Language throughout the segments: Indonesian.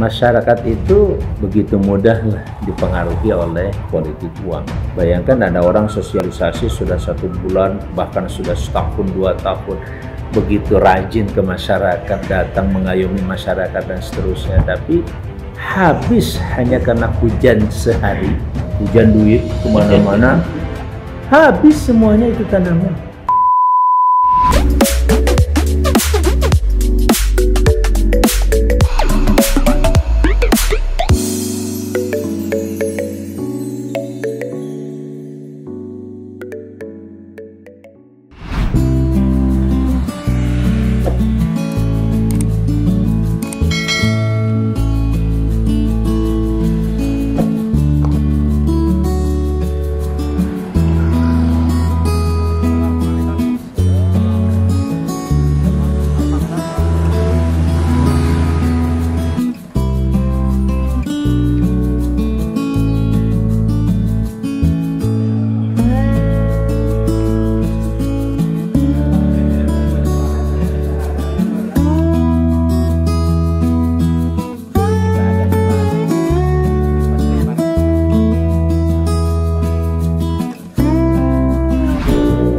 Masyarakat itu begitu mudah dipengaruhi oleh politik uang. Bayangkan ada orang sosialisasi sudah 1 bulan, bahkan sudah setahun, 2 tahun. Begitu rajin ke masyarakat, datang mengayomi masyarakat dan seterusnya. Tapi habis hanya karena hujan sehari, hujan duit kemana-mana, habis semuanya itu tanaman.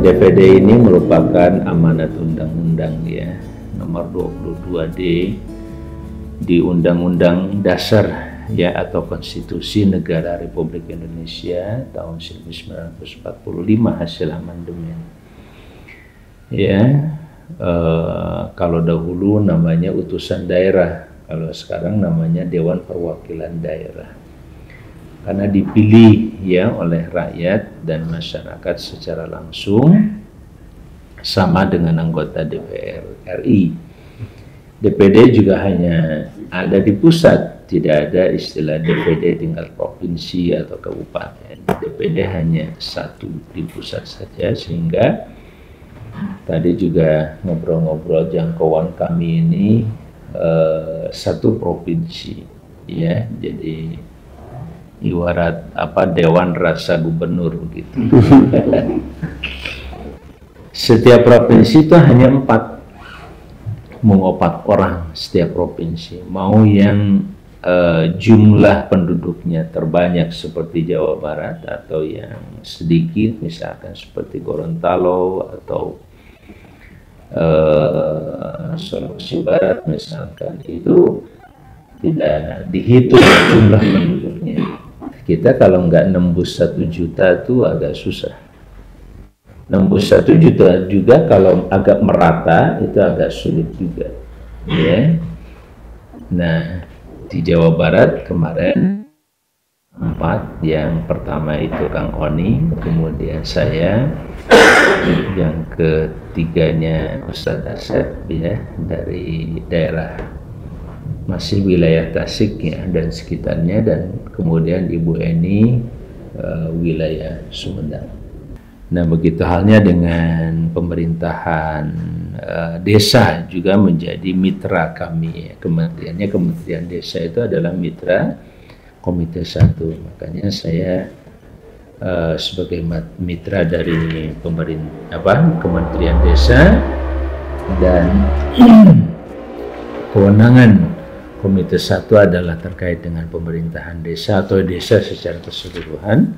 DPD ini merupakan amanat undang-undang ya, nomor 22D di Undang-Undang Dasar ya atau Konstitusi Negara Republik Indonesia tahun 1945 hasil amandemen. Ya, kalau dahulu namanya utusan daerah, kalau sekarang namanya Dewan Perwakilan Daerah. Karena dipilih ya oleh rakyat dan masyarakat secara langsung sama dengan anggota DPR-RI. DPD juga hanya ada di pusat, tidak ada istilah DPD tinggal provinsi atau kabupaten. DPD hanya satu di pusat saja, sehingga tadi juga ngobrol-ngobrol jangkauan kami ini satu provinsi ya, jadi ibarat apa Dewan Rasa Gubernur begitu. Setiap provinsi itu hanya 4 orang setiap provinsi. Mau yang jumlah penduduknya terbanyak seperti Jawa Barat atau yang sedikit misalkan seperti Gorontalo atau Sulawesi Barat misalkan, itu tidak dihitung jumlah penduduknya. Kita kalau nggak nembus 1 juta itu agak susah. Nembus 1 juta juga kalau agak merata itu agak sulit juga. Ya. Nah, di Jawa Barat kemarin 4, yang pertama itu Kang Oni, kemudian saya, yang ketiganya Ustadz Asep ya, dari daerah masih wilayah Tasik ya dan sekitarnya, dan kemudian Ibu Eni wilayah Sumedang. Nah, begitu halnya dengan pemerintahan desa juga menjadi mitra kami ya. Kementeriannya, Kementerian Desa itu adalah mitra Komite 1. Makanya saya sebagai mitra dari Kementerian Desa, dan kewenangan Komite 1 adalah terkait dengan pemerintahan desa atau desa secara keseluruhan.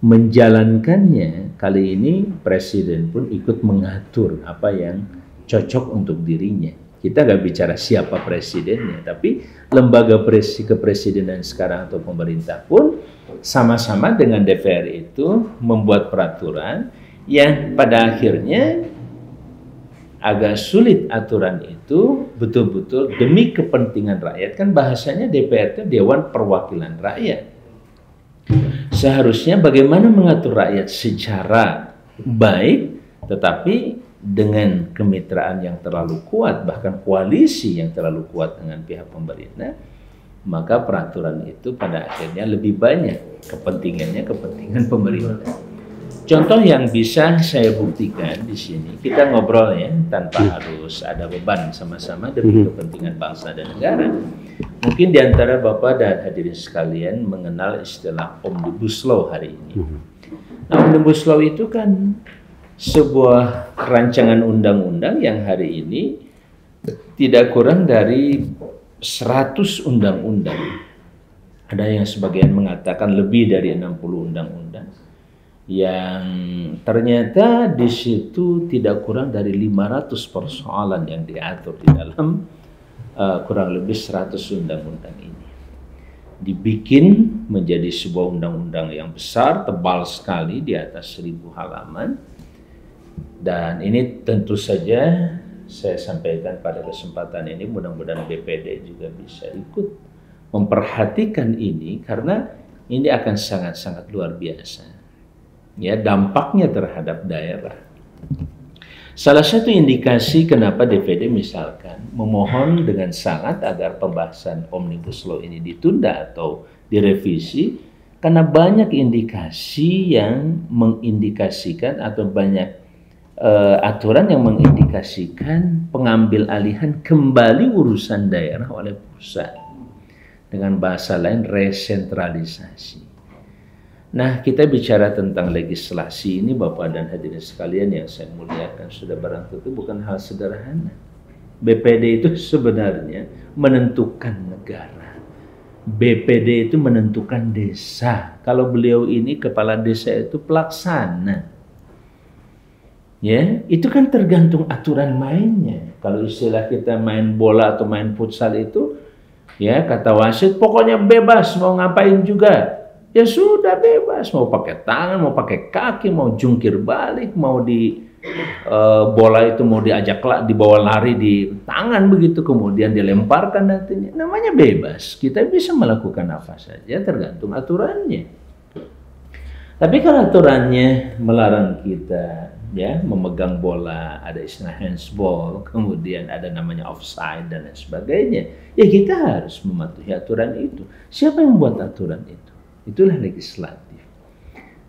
Menjalankannya, kali ini presiden pun ikut mengatur apa yang cocok untuk dirinya. Kita nggak bicara siapa presidennya, tapi lembaga kepresidenan sekarang atau pemerintah pun sama-sama dengan DPR itu membuat peraturan yang pada akhirnya agak sulit aturan itu betul-betul demi kepentingan rakyat. Kan bahasanya DPR itu Dewan Perwakilan Rakyat. Seharusnya bagaimana mengatur rakyat secara baik, tetapi dengan kemitraan yang terlalu kuat, bahkan koalisi yang terlalu kuat dengan pihak pemerintah, maka peraturan itu pada akhirnya lebih banyak kepentingannya kepentingan pemerintah. Contoh yang bisa saya buktikan di sini, kita ngobrol ya tanpa harus ada beban, sama-sama demi kepentingan bangsa dan negara. Mungkin di antara Bapak dan hadirin sekalian mengenal istilah Omnibus Law hari ini. Nah, Omnibus Law itu kan sebuah rancangan undang-undang yang hari ini tidak kurang dari 100 undang-undang, ada yang sebagian mengatakan lebih dari 60 undang-undang, yang ternyata di situ tidak kurang dari 500 persoalan yang diatur di dalam kurang lebih 100 undang-undang ini. Dibikin menjadi sebuah undang-undang yang besar, tebal sekali, di atas 1000 halaman. Dan ini tentu saja saya sampaikan pada kesempatan ini, mudah-mudahan DPD juga bisa ikut memperhatikan ini, karena ini akan sangat-sangat luar biasa, ya, dampaknya terhadap daerah. Salah satu indikasi kenapa DPD misalkan memohon dengan sangat agar pembahasan Omnibus Law ini ditunda atau direvisi, karena banyak indikasi yang mengindikasikan atau banyak aturan yang mengindikasikan pengambil alihan kembali urusan daerah oleh pusat, dengan bahasa lain resentralisasi. Nah, kita bicara tentang legislasi ini, Bapak dan hadirin sekalian yang saya muliakan, sudah barang tentu bukan hal sederhana. BPD itu sebenarnya menentukan negara, BPD itu menentukan desa. Kalau beliau ini kepala desa itu pelaksana. Ya, itu kan tergantung aturan mainnya. Kalau istilah kita main bola atau main futsal itu, ya kata wasit, pokoknya bebas mau ngapain juga. Ya sudah bebas, mau pakai tangan, mau pakai kaki, mau jungkir balik, mau di bola itu mau diajak dibawa lari di tangan begitu, kemudian dilemparkan nantinya. Namanya bebas, kita bisa melakukan apa saja tergantung aturannya. Tapi kalau aturannya melarang kita, ya, memegang bola, ada istilah handsball, kemudian ada namanya offside dan lain sebagainya, ya kita harus mematuhi aturan itu. Siapa yang membuat aturan itu? Itulah legislatif.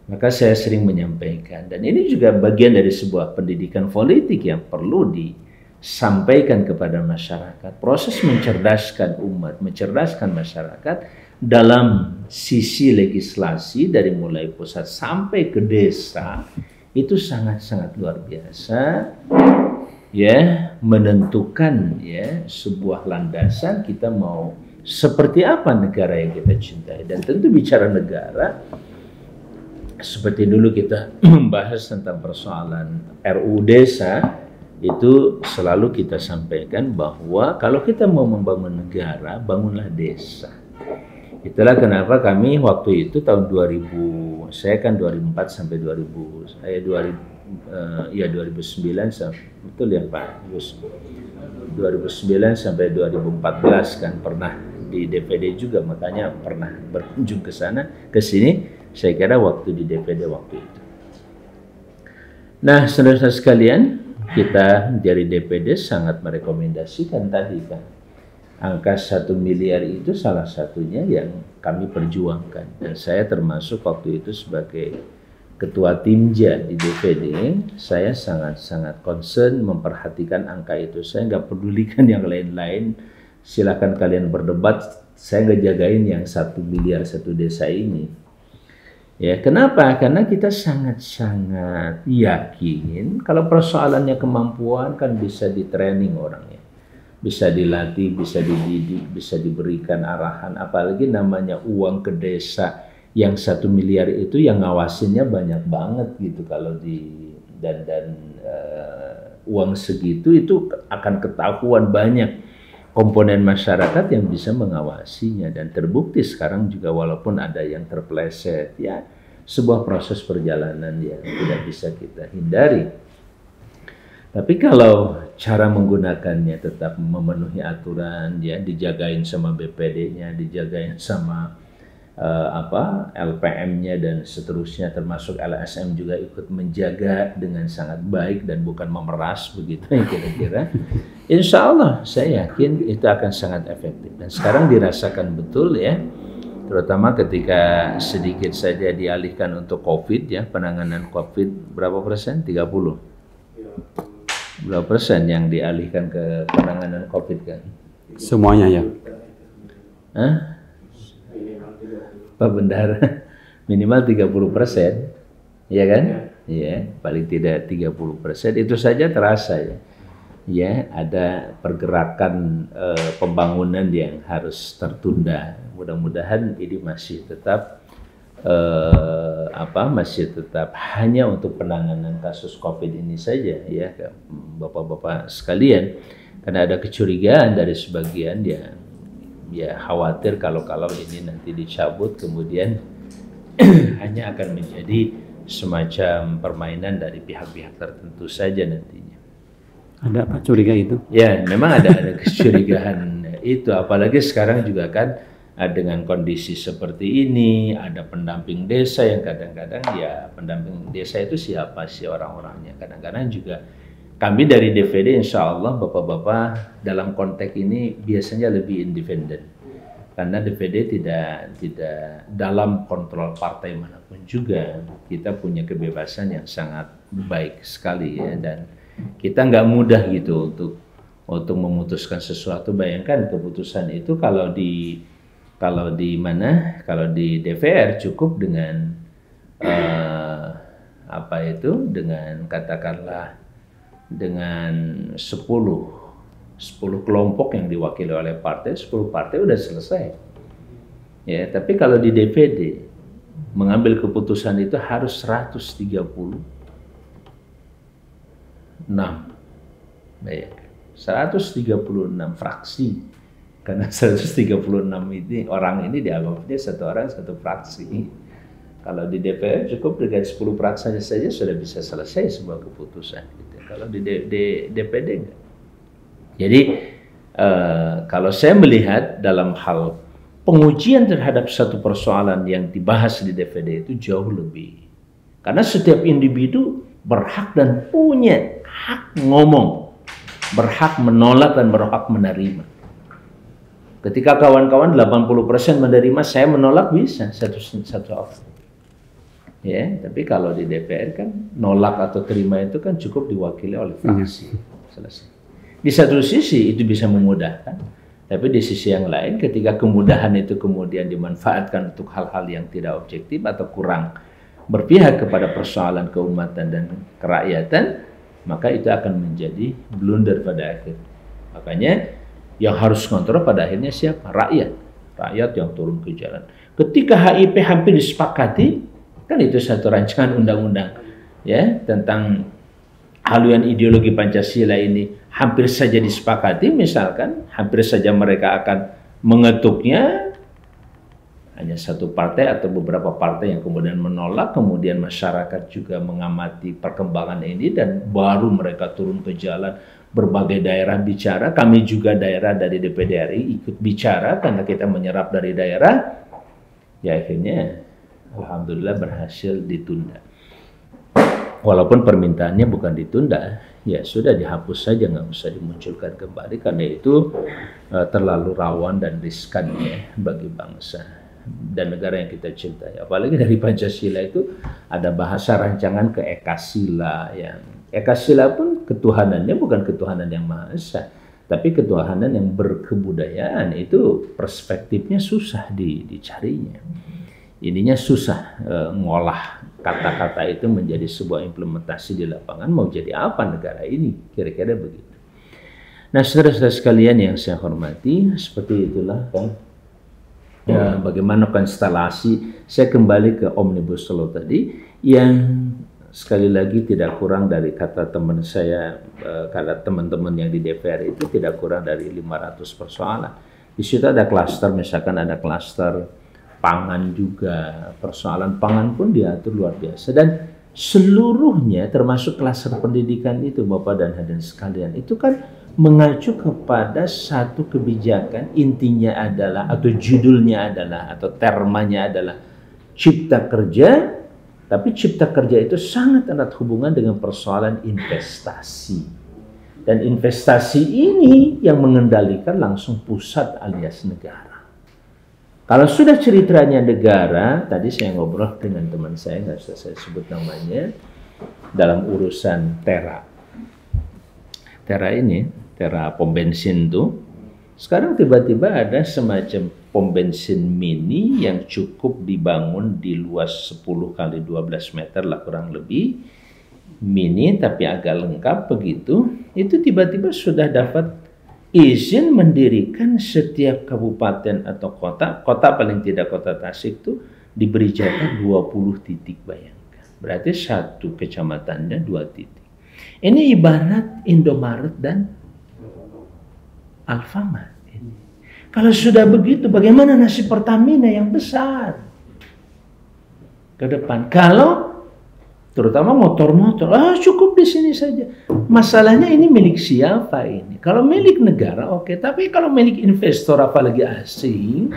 Maka saya sering menyampaikan, dan ini juga bagian dari sebuah pendidikan politik yang perlu disampaikan kepada masyarakat. Proses mencerdaskan umat, mencerdaskan masyarakat dalam sisi legislasi dari mulai pusat sampai ke desa, itu sangat-sangat luar biasa, ya, menentukan, ya, sebuah landasan kita mau seperti apa negara yang kita cintai. Dan tentu bicara negara, seperti dulu kita membahas tentang persoalan RUU Desa, itu selalu kita sampaikan bahwa kalau kita mau membangun negara, bangunlah desa. Itulah kenapa kami waktu itu tahun 2000, saya kan 2004 sampai 2000, saya 2009 sampai, betul ya Pak Yus, 2009 sampai 2014 kan pernah di DPD juga, makanya pernah berkunjung ke sana, ke sini, saya kira waktu di DPD waktu itu. Nah, saudara-saudara sekalian, kita dari DPD sangat merekomendasikan tadi kan, angka 1 miliar itu salah satunya yang kami perjuangkan. Dan saya termasuk waktu itu sebagai ketua timja di DPD, saya sangat-sangat concern memperhatikan angka itu. Saya nggak pedulikan yang lain-lain, silahkan kalian berdebat, saya nggak jagain yang 1 miliar satu desa ini. Ya, kenapa? Karena kita sangat-sangat yakin kalau persoalannya kemampuan kan bisa ditraining orangnya. Bisa dilatih, bisa dididik, bisa diberikan arahan. Apalagi namanya uang ke desa yang 1 miliar itu, yang ngawasinnya banyak banget gitu. Kalau di uang segitu itu akan ketahuan banyak komponen masyarakat yang bisa mengawasinya. Dan terbukti sekarang juga walaupun ada yang terpleset, ya sebuah proses perjalanan yang tidak bisa kita hindari. Tapi kalau cara menggunakannya tetap memenuhi aturan, ya dijagain sama BPD-nya, dijagain sama LPM-nya dan seterusnya, termasuk LSM juga ikut menjaga dengan sangat baik dan bukan memeras begitu ya kira-kira. Insya Allah saya yakin itu akan sangat efektif. Dan sekarang dirasakan betul ya, terutama ketika sedikit saja dialihkan untuk COVID ya, penanganan COVID berapa persen? 30. Berapa persen yang dialihkan ke penanganan COVID kan? Semuanya ya. Hah? Pak Bendahara, minimal 30%, ya kan? Iya, paling tidak 30%, itu saja terasa ya. ya ada pergerakan pembangunan yang harus tertunda. Mudah-mudahan ini masih tetap hanya untuk penanganan kasus COVID ini saja ya Bapak-bapak sekalian, karena ada kecurigaan dari sebagian yang ya khawatir kalau ini nanti dicabut kemudian hanya akan menjadi semacam permainan dari pihak-pihak tertentu saja nantinya. Ada apa curiga itu? Ya memang ada kecurigaan itu, apalagi sekarang juga kan dengan kondisi seperti ini, ada pendamping desa yang kadang-kadang ya pendamping desa itu siapa sih orang-orangnya. Kadang-kadang juga kami dari DPD insya Allah Bapak-Bapak dalam konteks ini biasanya lebih independen. Karena DPD tidak dalam kontrol partai manapun juga. Kita punya kebebasan yang sangat baik sekali ya. Dan kita nggak mudah gitu untuk memutuskan sesuatu. Bayangkan keputusan itu kalau di DPR cukup dengan dengan katakanlah dengan 10 kelompok yang diwakili oleh partai, 10 partai udah selesai ya. Tapi kalau di DPD mengambil keputusan itu harus 136 fraksi. Karena 136 ini orang ini dianggapnya satu orang satu fraksi. Kalau di DPR cukup dengan 10 fraksi saja sudah bisa selesai sebuah keputusan. Gitu. Kalau di DPD enggak. Jadi kalau saya melihat dalam hal pengujian terhadap satu persoalan yang dibahas di DPD itu jauh lebih. Karena setiap individu berhak dan punya hak ngomong, berhak menolak dan berhak menerima. Ketika kawan-kawan 80% menerima, saya menolak bisa satu opsi. Ya, tapi kalau di DPR kan nolak atau terima itu kan cukup diwakili oleh fraksi. Selesai. Di satu sisi itu bisa memudahkan, tapi di sisi yang lain ketika kemudahan itu kemudian dimanfaatkan untuk hal-hal yang tidak objektif atau kurang berpihak kepada persoalan keumatan dan kerakyatan, maka itu akan menjadi blunder pada akhir. Makanya yang harus kontrol pada akhirnya siapa? Rakyat yang turun ke jalan. Ketika HIP hampir disepakati, kan itu satu rancangan undang-undang ya tentang haluan ideologi Pancasila ini hampir saja disepakati, misalkan hampir saja mereka akan mengetuknya, hanya satu partai atau beberapa partai yang kemudian menolak, kemudian masyarakat juga mengamati perkembangan ini dan baru mereka turun ke jalan. Berbagai daerah bicara, kami juga daerah dari DPD-RI ikut bicara karena kita menyerap dari daerah. Ya akhirnya Alhamdulillah berhasil ditunda. Walaupun permintaannya bukan ditunda, ya sudah dihapus saja, nggak usah dimunculkan kembali karena itu terlalu rawan dan riskan ya bagi bangsa dan negara yang kita cintai. Apalagi dari Pancasila itu ada bahasa rancangan ke Ekasila yang Ekasila pun ketuhanannya bukan ketuhanan yang Maha Esa, tapi ketuhanan yang berkebudayaan. Itu perspektifnya susah dicarinya. Ininya susah ngolah kata-kata itu menjadi sebuah implementasi di lapangan. Mau jadi apa negara ini? Kira-kira begitu. Nah, saudara-saudara sekalian yang saya hormati, seperti itulah kan ya, bagaimana konstelasi. Saya kembali ke Omnibus Law tadi yang sekali lagi tidak kurang dari kata teman saya, kata teman-teman yang di DPR itu tidak kurang dari 500 persoalan. Di situ ada klaster, misalkan ada klaster pangan juga, persoalan pangan pun diatur luar biasa. Dan seluruhnya termasuk klaster pendidikan itu Bapak dan hadirin sekalian, itu kan mengacu kepada satu kebijakan, intinya adalah atau judulnya adalah atau termanya adalah Cipta Kerja. Tapi cipta kerja itu sangat erat hubungan dengan persoalan investasi. Dan investasi ini yang mengendalikan langsung pusat alias negara. Kalau sudah ceritanya negara, tadi saya ngobrol dengan teman saya, nggak usah saya sebut namanya, dalam urusan Tera. Tera ini, Tera pom bensin tuh, sekarang tiba-tiba ada semacam pom bensin mini yang cukup dibangun di luas 10 kali 12 meter lah kurang lebih, mini tapi agak lengkap begitu, itu tiba-tiba sudah dapat izin mendirikan setiap kabupaten atau kota, paling tidak kota Tasik itu diberi jatah 20 titik, bayangkan. Berarti satu kecamatannya 2 titik. Ini ibarat Indomaret dan Alfamart. Kalau sudah begitu, bagaimana nasib Pertamina yang besar ke depan? Kalau terutama motor-motor, cukup di sini saja. Masalahnya ini milik siapa ini? Kalau milik negara, oke. Tapi kalau milik investor, apalagi asing,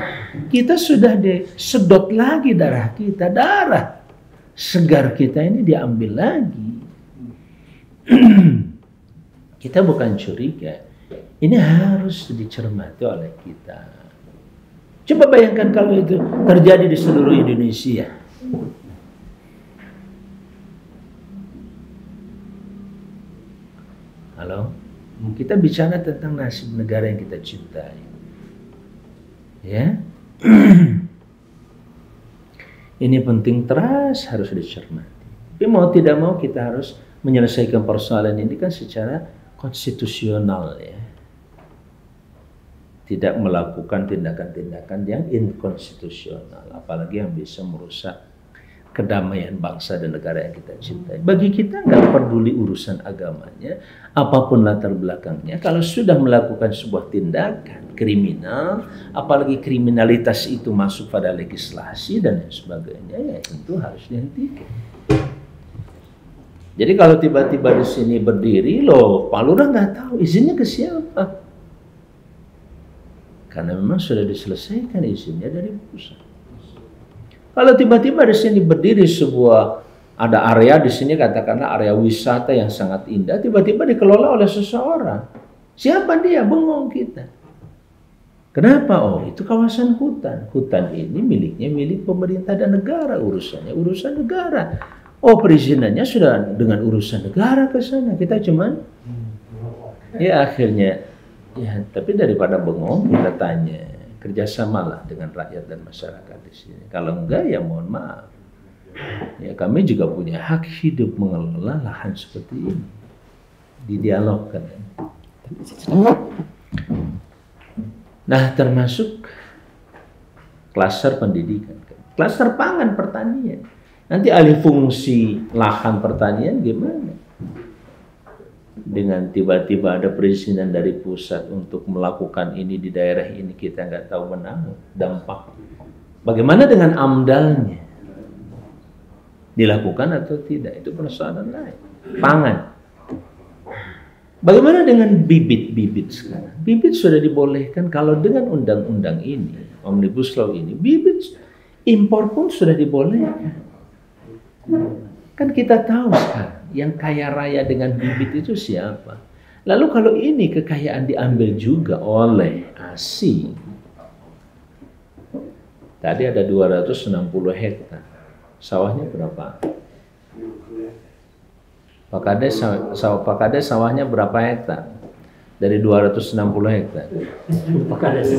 kita sudah disedot lagi darah kita, darah segar kita ini diambil lagi. Kita bukan curiga. Ini harus dicermati oleh kita. Coba bayangkan kalau itu terjadi di seluruh Indonesia. Halo? Kita bicara tentang nasib negara yang kita cintai. Ya? Ini penting, terus harus dicermati. Tapi mau tidak mau kita harus menyelesaikan persoalan ini kan secara konstitusional, ya. Tidak melakukan tindakan-tindakan yang inkonstitusional, apalagi yang bisa merusak kedamaian bangsa dan negara yang kita cintai. Bagi kita nggak peduli urusan agamanya, apapun latar belakangnya, kalau sudah melakukan sebuah tindakan kriminal, apalagi kriminalitas itu masuk pada legislasi dan sebagainya, ya tentu harus dihentikan. Jadi kalau tiba-tiba di sini berdiri, loh Pak Lurah nggak tahu izinnya ke siapa. Karena memang sudah diselesaikan izinnya dari pusat. Kalau tiba-tiba di sini berdiri sebuah, ada area di sini katakanlah area wisata yang sangat indah, tiba-tiba dikelola oleh seseorang. Siapa dia? Bengong kita. Kenapa? Oh, itu kawasan hutan. Hutan ini miliknya milik pemerintah dan negara, urusannya urusan negara. Oh, perizinannya sudah dengan urusan negara ke sana. Kita cuman, ya akhirnya. Ya, tapi daripada bengong, kita tanya, kerjasamalah dengan rakyat dan masyarakat di sini. Kalau enggak, ya mohon maaf. Ya, kami juga punya hak hidup mengelola lahan seperti ini. Didialogkan. Nah, termasuk klaster pendidikan. Klaster pangan pertanian. Nanti alih fungsi lahan pertanian gimana? Dengan tiba-tiba ada perizinan dari pusat untuk melakukan ini di daerah ini, kita nggak tahu benar dampak. Bagaimana dengan amdalnya? Dilakukan atau tidak? Itu persoalan lain. Pangan. Bagaimana dengan bibit-bibit sekarang? Bibit sudah dibolehkan kalau dengan undang-undang ini, Omnibus Law ini, bibit impor pun sudah dibolehkan. Kan kita tahu sekarang yang kaya raya dengan bibit itu siapa. Lalu kalau ini kekayaan diambil juga oleh asing. Tadi ada 260 hektar. Sawahnya berapa? Pak Kades, Pak Kades sawahnya berapa hektar? Dari 260 hektar. Pak Kades.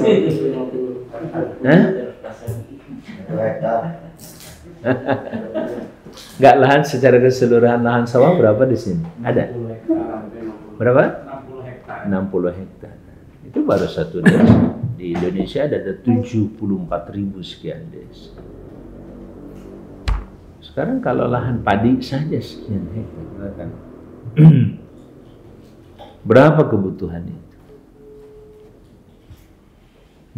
Hah? Enggak, lahan secara keseluruhan lahan sawah berapa di sini? Ada? Berapa? 60 hektar. 60 hektar. Itu baru satu desa. Di Indonesia ada 74.000 sekian desa. Sekarang kalau lahan padi saja sekian hektar. Berapa kebutuhan itu?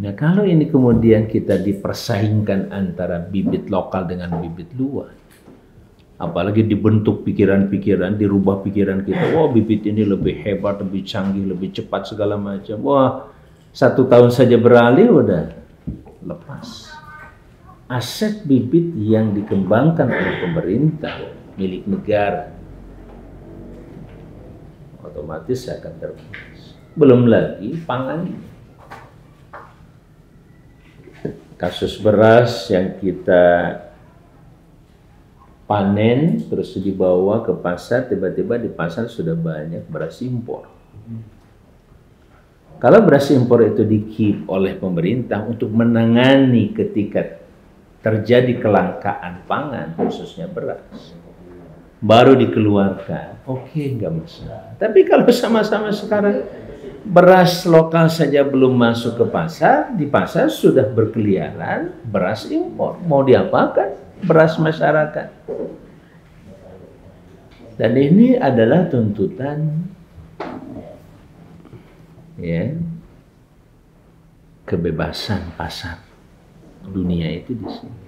Nah, kalau ini kemudian kita dipersaingkan antara bibit lokal dengan bibit luar, apalagi dibentuk pikiran-pikiran, dirubah pikiran kita, wah bibit ini lebih hebat, lebih canggih, lebih cepat segala macam. Wah, 1 tahun saja beralih udah lepas. Aset bibit yang dikembangkan oleh pemerintah milik negara otomatis akan terlepas. Belum lagi pangan. Kasus beras yang kita panen terus dibawa ke pasar, tiba-tiba di pasar sudah banyak beras impor. Kalau beras impor itu di-keep oleh pemerintah untuk menangani ketika terjadi kelangkaan pangan, khususnya beras, baru dikeluarkan. Oke, nggak masalah. Tapi kalau sama-sama sekarang beras lokal saja belum masuk ke pasar, di pasar sudah berkeliaran beras impor. Mau diapakan beras masyarakat? Dan ini adalah tuntutan ya, kebebasan pasar dunia itu di sini.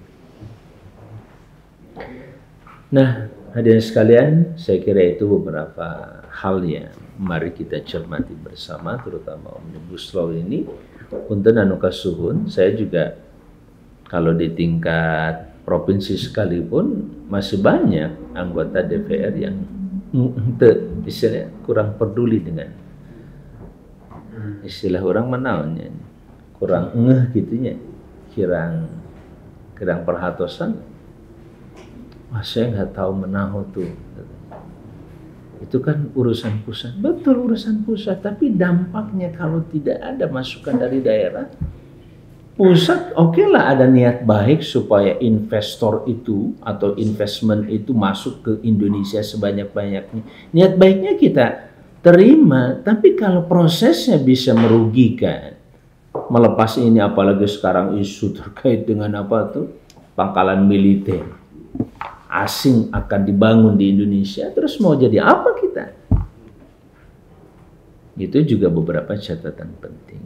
Nah, hadirin sekalian, saya kira itu beberapa hal yang mari kita cermati bersama, terutama Omnibus Law ini. Untuk Nanuka Suhun, saya juga kalau di tingkat provinsi sekalipun masih banyak anggota DPR yang istilahnya kurang peduli dengan istilah orang menaunnya, kurang gitunya, kurang perhatosan. Wah, saya nggak tahu menahu tuh. Itu kan urusan pusat. Betul, urusan pusat. Tapi dampaknya kalau tidak ada masukan dari daerah, pusat oke lah ada niat baik supaya investor itu atau investment itu masuk ke Indonesia sebanyak-banyaknya. Niat baiknya kita terima, tapi kalau prosesnya bisa merugikan, melepas ini apalagi sekarang isu terkait dengan apa tuh, pangkalan militer asing akan dibangun di Indonesia, terus mau jadi apa kita? Itu juga beberapa catatan penting.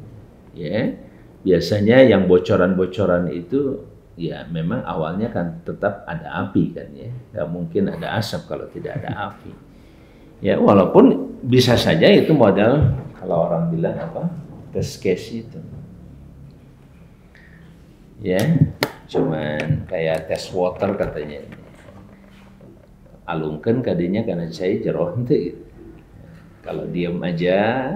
Ya, biasanya yang bocoran-bocoran itu ya memang awalnya kan tetap ada api kan ya, nggak mungkin ada asap kalau tidak ada api ya, walaupun bisa saja itu modal kalau orang bilang apa, test case itu ya, cuman kayak test water katanya, alungkan kadinya karena saya jeronte gitu. Kalau diam aja,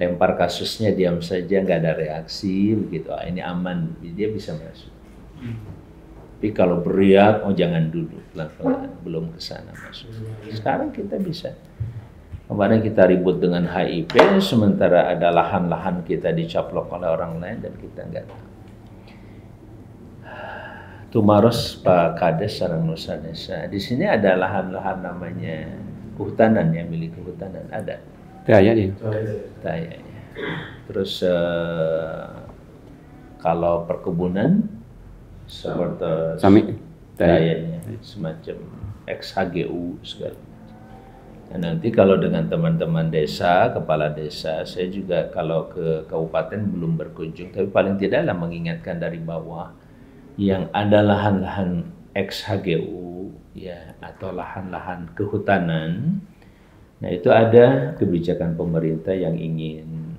lempar kasusnya diam saja, nggak ada reaksi begitu. Ah, ini aman, dia bisa masuk. Tapi kalau beriak, oh jangan dulu, pelan-pelan, belum kesana masuk. Sekarang kita bisa. Kemarin kita ribut dengan HIP, sementara ada lahan-lahan kita dicaplok oleh orang lain dan kita nggak tahu. Tumaros Pak Kades Sarang Nusa Desa. Di sini ada lahan-lahan namanya kehutanan, yang milik kehutanan ada. Tayanya. Terus kalau perkebunan seperti tayanya semacam XHGU segala. Nah, nanti kalau dengan teman-teman desa, kepala desa, saya juga kalau ke kabupaten belum berkunjung, tapi paling tidaklah mengingatkan dari bawah yang ada lahan-lahan XHGU ya atau lahan-lahan kehutanan. Nah, itu ada kebijakan pemerintah yang ingin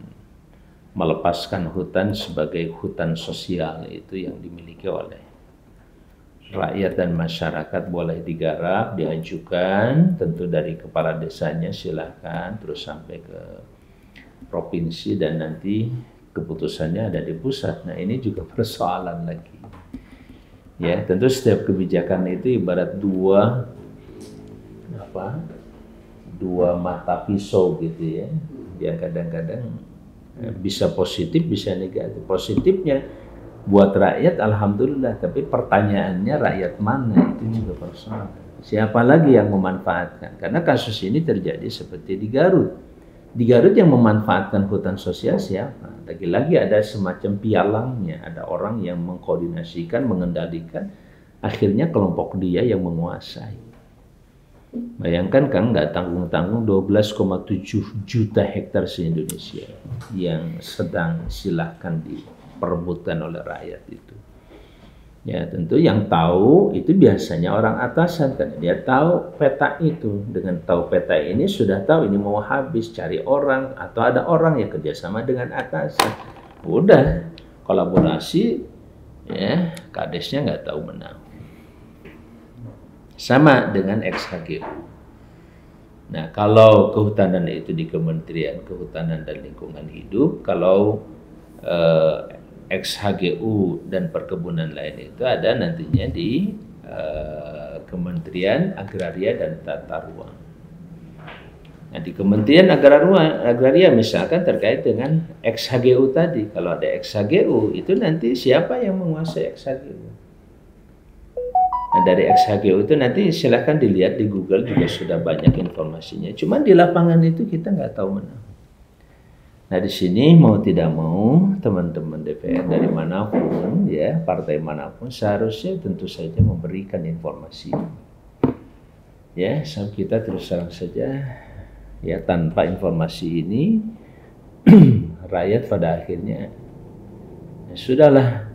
melepaskan hutan sebagai hutan sosial, itu yang dimiliki oleh rakyat dan masyarakat, boleh digarap, diajukan, tentu dari kepala desanya silahkan, terus sampai ke provinsi dan nanti keputusannya ada di pusat. Nah, ini juga persoalan lagi. Ya, tentu setiap kebijakan itu ibarat dua mata pisau gitu ya, yang kadang-kadang bisa positif bisa negatif. Positifnya buat rakyat alhamdulillah, tapi pertanyaannya rakyat mana, itu juga persoalan. Siapa lagi yang memanfaatkan? Karena kasus ini terjadi seperti di Garut. Di Garut yang memanfaatkan hutan sosial siapa? Lagi-lagi ada semacam pialangnya, ada orang yang mengkoordinasikan, mengendalikan, akhirnya kelompok dia yang menguasai. Bayangkan kan nggak tanggung-tanggung 12,7 juta hektar se-Indonesia yang sedang silahkan diperebutkan oleh rakyat itu. Ya tentu yang tahu itu biasanya orang atasan kan, dia tahu peta itu. Dengan tahu peta ini sudah tahu ini mau habis, cari orang atau ada orang yang kerjasama dengan atasan. Udah kolaborasi ya, kadesnya nggak tahu menang. Sama dengan XHGU. Nah, kalau kehutanan itu di Kementerian Kehutanan dan Lingkungan Hidup, kalau XHGU dan perkebunan lain itu ada nantinya di Kementerian Agraria dan Tata Ruang. Nah, di Kementerian Agraria misalkan terkait dengan XHGU tadi, kalau ada XHGU itu nanti siapa yang menguasai XHGU? Nah, dari XHGU itu nanti silahkan dilihat di Google, juga sudah banyak informasinya. Cuman di lapangan itu kita nggak tahu mana. Nah, di sini mau tidak mau teman-teman DPR dari manapun, ya partai manapun, seharusnya tentu saja memberikan informasi. Ya, kita terus terang saja, ya tanpa informasi ini, rakyat pada akhirnya ya, sudahlah.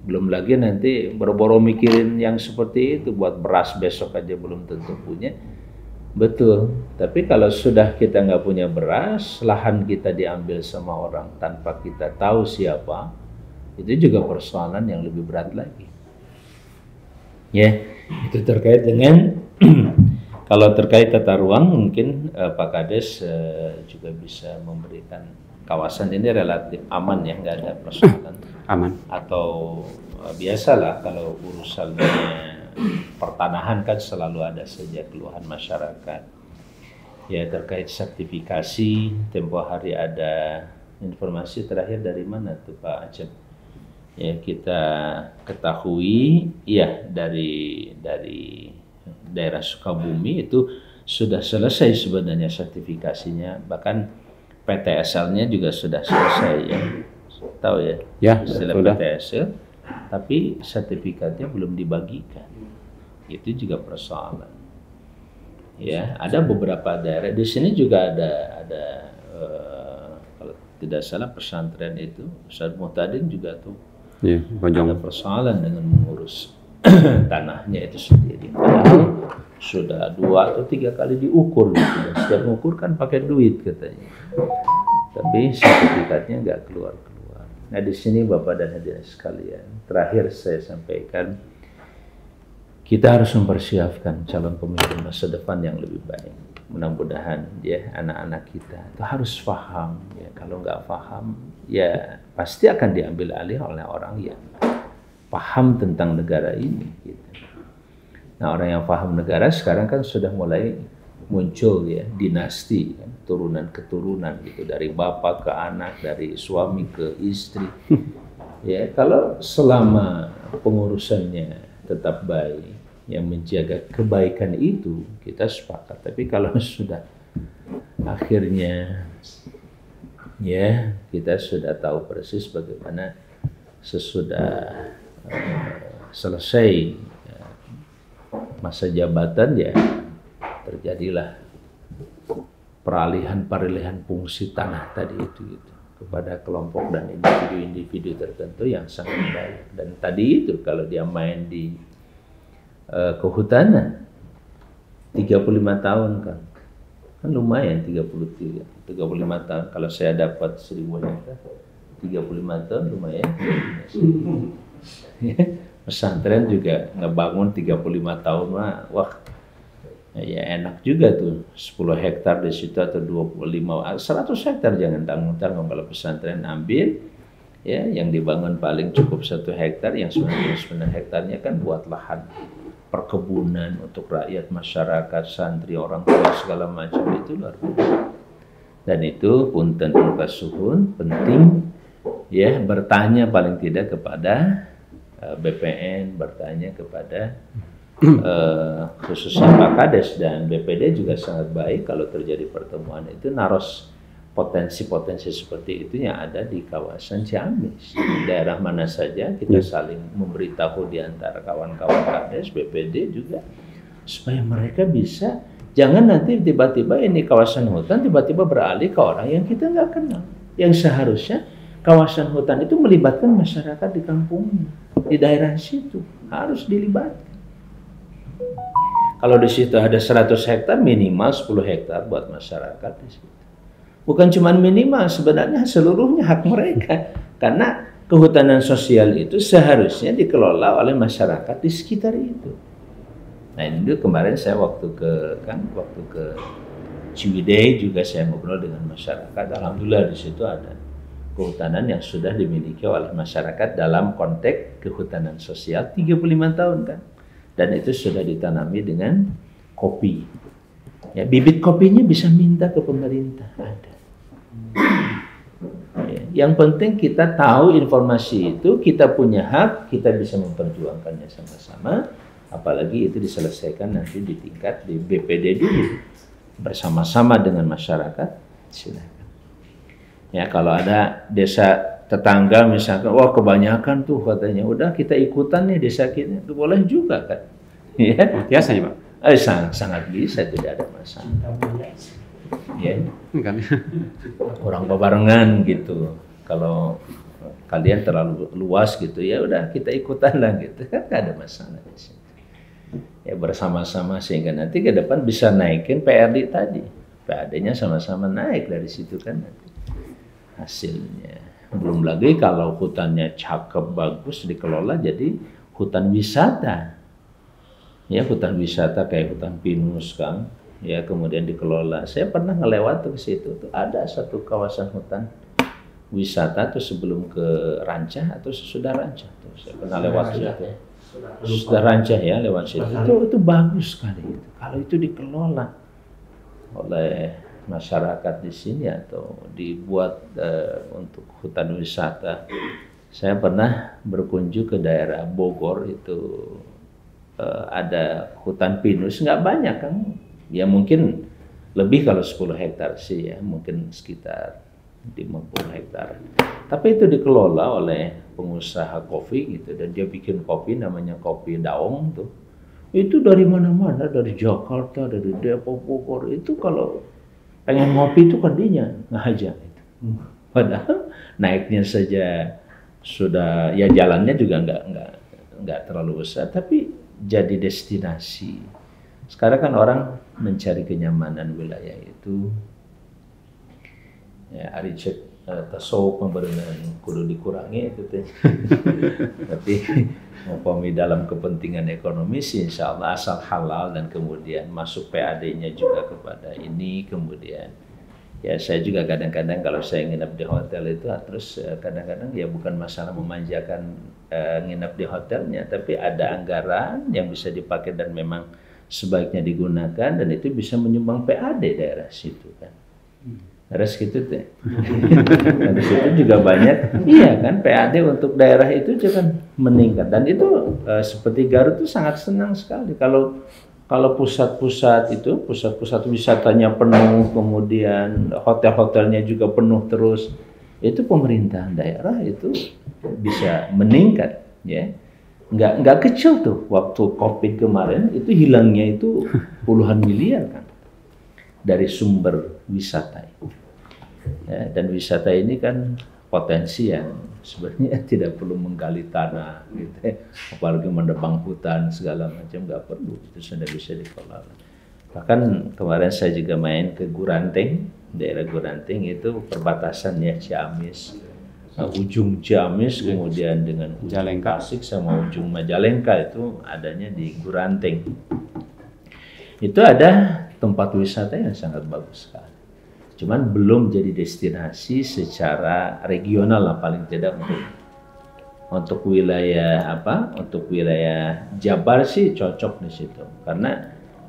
Belum lagi nanti boro-boro mikirin yang seperti itu, buat beras besok aja belum tentu punya. Betul, tapi kalau sudah kita nggak punya beras, lahan kita diambil sama orang tanpa kita tahu siapa, itu juga persoalan yang lebih berat lagi. Ya, itu terkait dengan kalau terkait tata ruang mungkin Pak Kades juga bisa memberikan. Kawasan ini relatif aman ya, nggak ada persoalan. Aman. Atau biasalah kalau urusannya pertanahan kan selalu ada saja keluhan masyarakat. Ya terkait sertifikasi, tempo hari ada informasi terakhir dari mana tuh Pak Acep? Ya kita ketahui, ya dari daerah Sukabumi itu sudah selesai sebenarnya sertifikasinya, bahkan PTSL-nya juga sudah selesai ya, tahu ya? Ya, sudah. PTSL, tapi sertifikatnya belum dibagikan, itu juga persoalan. Ya, ada beberapa daerah di sini juga ada kalau tidak salah pesantren itu Ustadz Muhtadin juga tuh ya, ada persoalan dengan mengurus tanahnya itu sendiri. Padahal sudah 2 atau 3 kali diukur, setiap ukur kan pakai duit katanya, tapi sertifikatnya nggak keluar. Nah di sini Bapak dan hadirin sekalian, terakhir saya sampaikan, kita harus mempersiapkan calon pemimpin masa depan yang lebih baik. Mudah-mudahan ya anak-anak kita itu harus paham ya, kalau nggak paham ya pasti akan diambil alih oleh orang yang paham tentang negara ini. Gitu. Nah orang yang paham negara sekarang kan sudah mulai muncul ya dinasti kan, turunan-keturunan gitu, dari bapak ke anak, dari suami ke istri. Ya kalau selama pengurusannya tetap baik, yang menjaga kebaikan itu kita sepakat. Tapi kalau sudah akhirnya ya kita sudah tahu persis bagaimana sesudah selesai masa jabatan ya terjadilah peralihan fungsi tanah tadi itu kepada kelompok dan individu-individu tertentu yang sangat baik. Dan tadi itu kalau dia main di kehutanan 35 tahun kan lumayan, 35 tahun kalau saya dapat 1000 juta 35 tahun lumayan. Pesantren juga ngebangun 35 tahun mah, wah ya enak juga tuh 10 hektar di situ atau 25, 100 hektar jangan tanggung-tanggung. Kalau pesantren ambil ya yang dibangun paling cukup 1 hektar, yang 99 hektarnya kan buat lahan perkebunan untuk rakyat, masyarakat, santri, orang tua segala macam, itu luar biasa. Dan itu punten ulkasuhun penting ya bertanya paling tidak kepada BPN, bertanya kepada khususnya Pak Kades dan DPD juga sangat baik kalau terjadi pertemuan itu naros potensi-potensi seperti itu yang ada di kawasan Ciamis. Daerah mana saja kita saling memberitahu di antara kawan-kawan Kades, BPD juga, supaya mereka bisa, jangan nanti tiba-tiba ini kawasan hutan tiba-tiba beralih ke orang yang kita nggak kenal. Yang seharusnya kawasan hutan itu melibatkan masyarakat di kampungnya, di daerah situ harus dilibatkan. Kalau di situ ada 100 hektar, minimal 10 hektar buat masyarakat di situ. Bukan cuma minimal, sebenarnya seluruhnya hak mereka. Karena kehutanan sosial itu seharusnya dikelola oleh masyarakat di sekitar itu. Nah, itu kemarin saya waktu ke Ciwidey juga saya ngobrol dengan masyarakat. Alhamdulillah di situ ada kehutanan yang sudah dimiliki oleh masyarakat dalam konteks kehutanan sosial 35 tahun kan. Dan itu sudah ditanami dengan kopi. Ya, bibit kopinya bisa minta ke pemerintah. Ada. Ya, yang penting kita tahu informasi itu, kita punya hak, kita bisa memperjuangkannya sama-sama. Apalagi itu diselesaikan nanti di tingkat di BPD dulu bersama-sama dengan masyarakat, silakan. Ya kalau ada desa tetangga misalkan, wah kebanyakan tuh katanya, udah kita ikutan nih desa kita, itu boleh juga kan? Ya, biasa ya Pak. Sangat bisa, tidak ada masalah. Ya, orang bebarengan gitu. Kalau kalian terlalu luas gitu ya, udah kita ikutan lah gitu, kan gak ada masalah di sini. Ya bersama-sama sehingga nanti ke depan bisa naikin PRD tadi, PAD-nya sama-sama naik dari situ kan nanti hasilnya. Belum lagi kalau hutannya cakep bagus dikelola jadi hutan wisata, ya hutan wisata kayak hutan pinus kan, ya kemudian dikelola. Saya pernah ngelewati ke situ tuh ada satu kawasan hutan wisata tuh sebelum ke Rancah atau sesudah Rancah tuh saya pernah lewat situ. Sudah Rancah ya lewat situ. Itu bagus sekali itu. Kalau itu dikelola oleh masyarakat di sini atau dibuat untuk hutan wisata. Saya pernah berkunjung ke daerah Bogor itu ada hutan pinus nggak banyak kan. Ya mungkin lebih kalau 10 hektar sih ya, mungkin sekitar 50 hektar. Tapi itu dikelola oleh pengusaha kopi gitu dan dia bikin kopi namanya kopi daong tuh. Itu dari mana-mana, dari Jakarta, dari Depok, Bogor. Itu kalau pengen ngopi itu kan dia ngajak itu. Padahal naiknya saja sudah ya jalannya juga nggak terlalu besar, tapi jadi destinasi. Sekarang kan orang mencari kenyamanan wilayah itu. Ya, Aricet tasawuf pembenahan kudu dikurangi itu teh. Tapi mempunyai dalam kepentingan ekonomi sih insya Allah asal halal dan kemudian masuk PAD-nya juga kepada ini kemudian ya saya juga kadang-kadang kalau saya nginep di hotel itu terus kadang-kadang ya bukan masalah memanjakan nginep di hotelnya tapi ada anggaran yang bisa dipakai dan memang sebaiknya digunakan dan itu bisa menyumbang PAD daerah situ kan. Harus gitu deh. Dan disitu juga banyak, iya kan PAD untuk daerah itu juga meningkat. Dan itu seperti Garut itu sangat senang sekali. Kalau pusat-pusat itu, pusat-pusat wisatanya penuh, kemudian hotel-hotelnya juga penuh terus. Itu pemerintahan daerah itu bisa meningkat. Ya. Nggak kecil tuh waktu COVID kemarin, itu hilangnya itu puluhan miliar kan. Dari sumber wisata itu. Ya, dan wisata ini kan potensi yang sebenarnya tidak perlu menggali tanah, gitu ya. Apalagi menebang hutan segala macam nggak perlu, itu sudah bisa dikelola. Bahkan kemarin saya juga main ke Guranteng, daerah Guranteng itu perbatasan ya Ciamis, ujung Ciamis kemudian dengan ujung Tasik sama ujung Majalengka itu adanya di Guranteng. Itu ada tempat wisata yang sangat bagus sekali. Cuman belum jadi destinasi secara regional lah paling tidak untuk wilayah apa? Untuk wilayah Jabar sih cocok di situ. Karena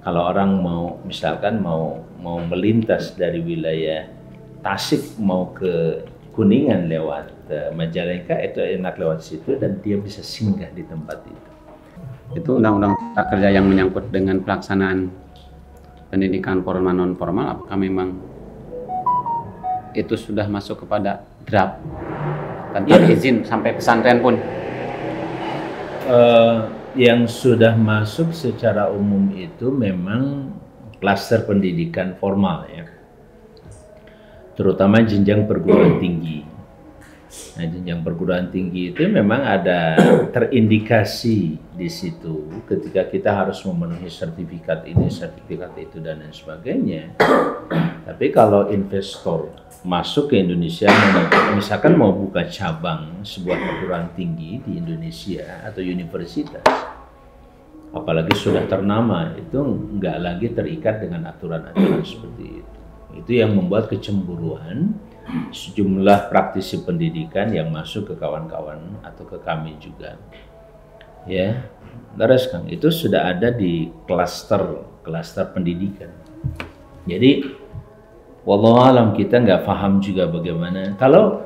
kalau orang mau misalkan mau melintas dari wilayah Tasik mau ke Kuningan lewat Majalengka itu enak lewat situ dan dia bisa singgah di tempat itu. Itu undang-undang cipta kerja yang menyangkut dengan pelaksanaan pendidikan formal non formal apakah memang itu sudah masuk kepada draft tanpa izin sampai pesantren pun yang sudah masuk secara umum itu memang klaster pendidikan formal ya terutama jenjang perguruan tinggi. Nah, jenjang perguruan tinggi itu memang ada terindikasi di situ ketika kita harus memenuhi sertifikat ini, sertifikat itu dan lain sebagainya. Tapi kalau investor masuk ke Indonesia, misalkan mau buka cabang sebuah perguruan tinggi di Indonesia atau universitas, apalagi sudah ternama, itu nggak lagi terikat dengan aturan-aturan seperti itu. Itu yang membuat kecemburuan sejumlah praktisi pendidikan yang masuk ke kawan-kawan atau ke kami juga ya terus Kang itu sudah ada di klaster pendidikan jadi wallahualam kita nggak paham juga bagaimana kalau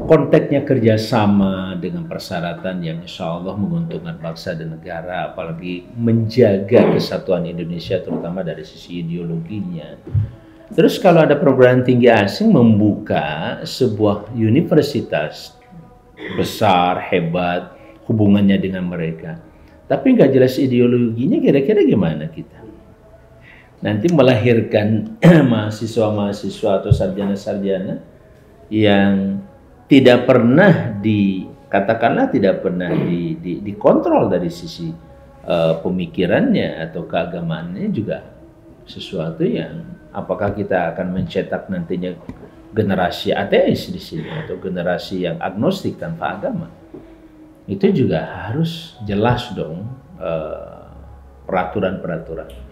konteksnya kerjasama dengan persyaratan yang insya Allah menguntungkan bangsa dan negara, apalagi menjaga kesatuan Indonesia terutama dari sisi ideologinya. Terus kalau ada perguruan tinggi asing membuka sebuah universitas besar, hebat, hubungannya dengan mereka, tapi nggak jelas ideologinya, kira-kira gimana kita? Nanti melahirkan mahasiswa-mahasiswa atau sarjana-sarjana yang tidak pernah dikontrol dari sisi pemikirannya atau keagamaannya, juga sesuatu yang apakah kita akan mencetak nantinya generasi ateis di sini atau generasi yang agnostik tanpa agama. Itu juga harus jelas dong peraturan-peraturan.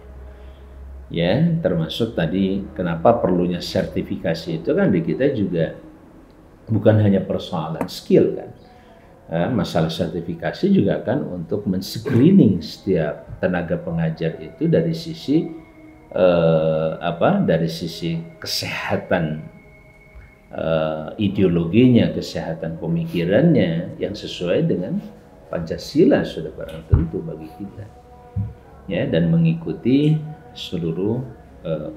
Ya, termasuk tadi kenapa perlunya sertifikasi itu kan di kita juga. Bukan hanya persoalan skill kan, masalah sertifikasi juga kan untuk men-screening setiap tenaga pengajar itu dari sisi kesehatan ideologinya, kesehatan pemikirannya yang sesuai dengan Pancasila sudah barang tentu bagi kita, ya, dan mengikuti seluruh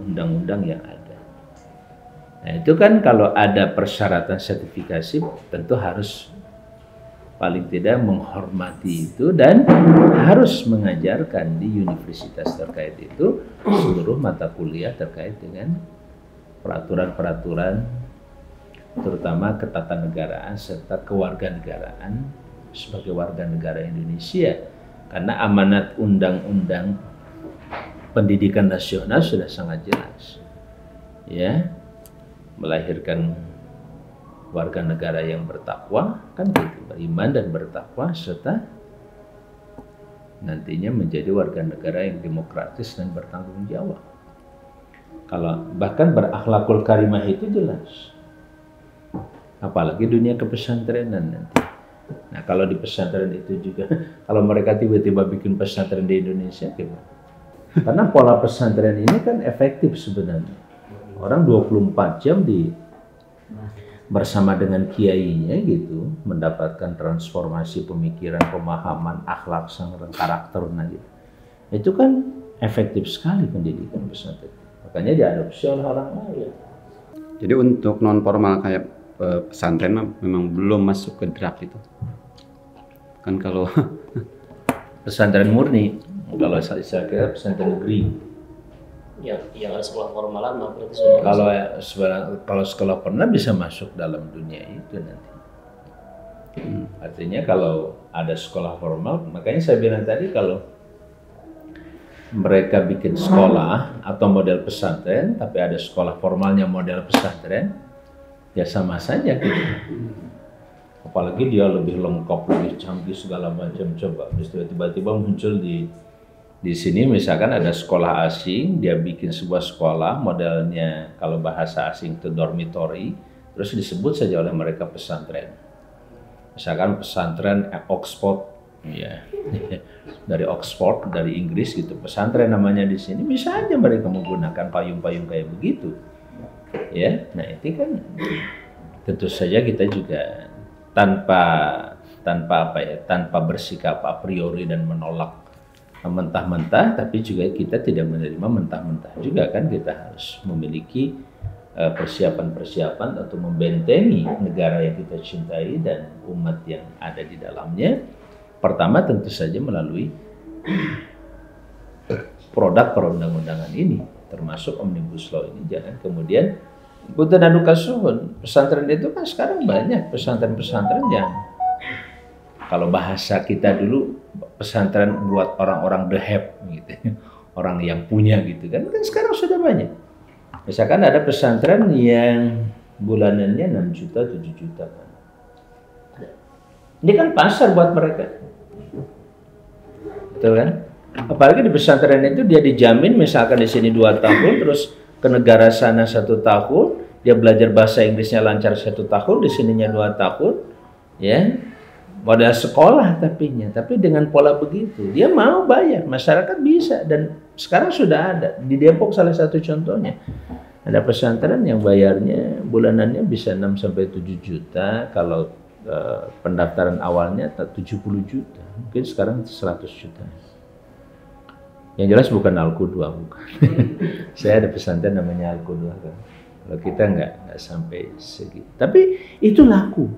undang-undang yang ada. Nah, itu kan kalau ada persyaratan sertifikasi tentu harus paling tidak menghormati itu dan harus mengajarkan di universitas terkait itu seluruh mata kuliah terkait dengan peraturan-peraturan terutama ketatanegaraan serta kewarganegaraan sebagai warga negara Indonesia, karena amanat undang-undang pendidikan nasional sudah sangat jelas, ya, melahirkan warga negara yang bertakwa, kan gitu, beriman dan bertakwa, serta nantinya menjadi warga negara yang demokratis dan bertanggung jawab. Kalau bahkan berakhlakul karimah itu jelas, apalagi dunia kepesantrenan nanti. Nah, kalau di pesantren itu juga, kalau mereka tiba-tiba bikin pesantren di Indonesia, gimana? Karena pola pesantren ini kan efektif sebenarnya. Orang 24 jam bersama dengan kiainya gitu, mendapatkan transformasi pemikiran, pemahaman, akhlak, sanggar, karakter, nah gitu. Itu kan efektif sekali pendidikan pesantren. Makanya diadopsi oleh orang lain. Jadi untuk non formal kayak pesantren memang belum masuk ke draft itu. Kan kalau pesantren murni, kalau saya kira pesantren negeri. Yang ada sekolah formalan maupun itu sudah. Kalau sekolah pernah bisa masuk dalam dunia itu nanti. Artinya kalau ada sekolah formal, makanya saya bilang tadi kalau mereka bikin sekolah atau model pesantren, tapi ada sekolah formalnya model pesantren, ya sama saja gitu. Apalagi dia lebih lengkap, lebih canggih segala macam, coba. Tiba-tiba muncul di sini misalkan ada sekolah asing, dia bikin sebuah sekolah modelnya kalau bahasa asing itu dormitory, terus disebut saja oleh mereka pesantren. Misalkan pesantren Oxford, ya, dari Oxford, dari Inggris gitu, pesantren namanya di sini, bisa aja mereka menggunakan payung-payung kayak begitu. Ya, nah itu kan tentu saja kita juga tanpa bersikap a priori dan menolak mentah-mentah, tapi juga kita tidak menerima mentah-mentah juga kan, kita harus memiliki persiapan-persiapan atau membentengi negara yang kita cintai dan umat yang ada di dalamnya. Pertama tentu saja melalui produk perundang-undangan ini, termasuk Omnibus Law ini. Jangan kemudian Buta dan Ukasuhun, pesantren itu kan sekarang banyak pesantren-pesantren yang kalau bahasa kita dulu pesantren buat orang-orang the HIP gitu, orang yang punya gitu kan. Kan sekarang sudah banyak. Misalkan ada pesantren yang bulanannya 6 juta, 7 juta. Ini kan pasar buat mereka. Betul kan? Apalagi di pesantren itu dia dijamin misalkan di sini 2 tahun, terus ke negara sana 1 tahun, dia belajar bahasa Inggrisnya lancar 1 tahun, di sininya 2 tahun, ya. Modal sekolah tapi dengan pola begitu dia mau bayar, masyarakat bisa, dan sekarang sudah ada di Depok salah satu contohnya. Ada pesantren yang bayarnya bulanannya bisa 6-7 juta, kalau pendaftaran awalnya 70 juta, mungkin sekarang 100 juta. Yang jelas bukan Al-Qudwa, bukan. Saya ada pesantren namanya Al-Qudwa kan. Kalau kita nggak sampai segitu. Tapi itu laku.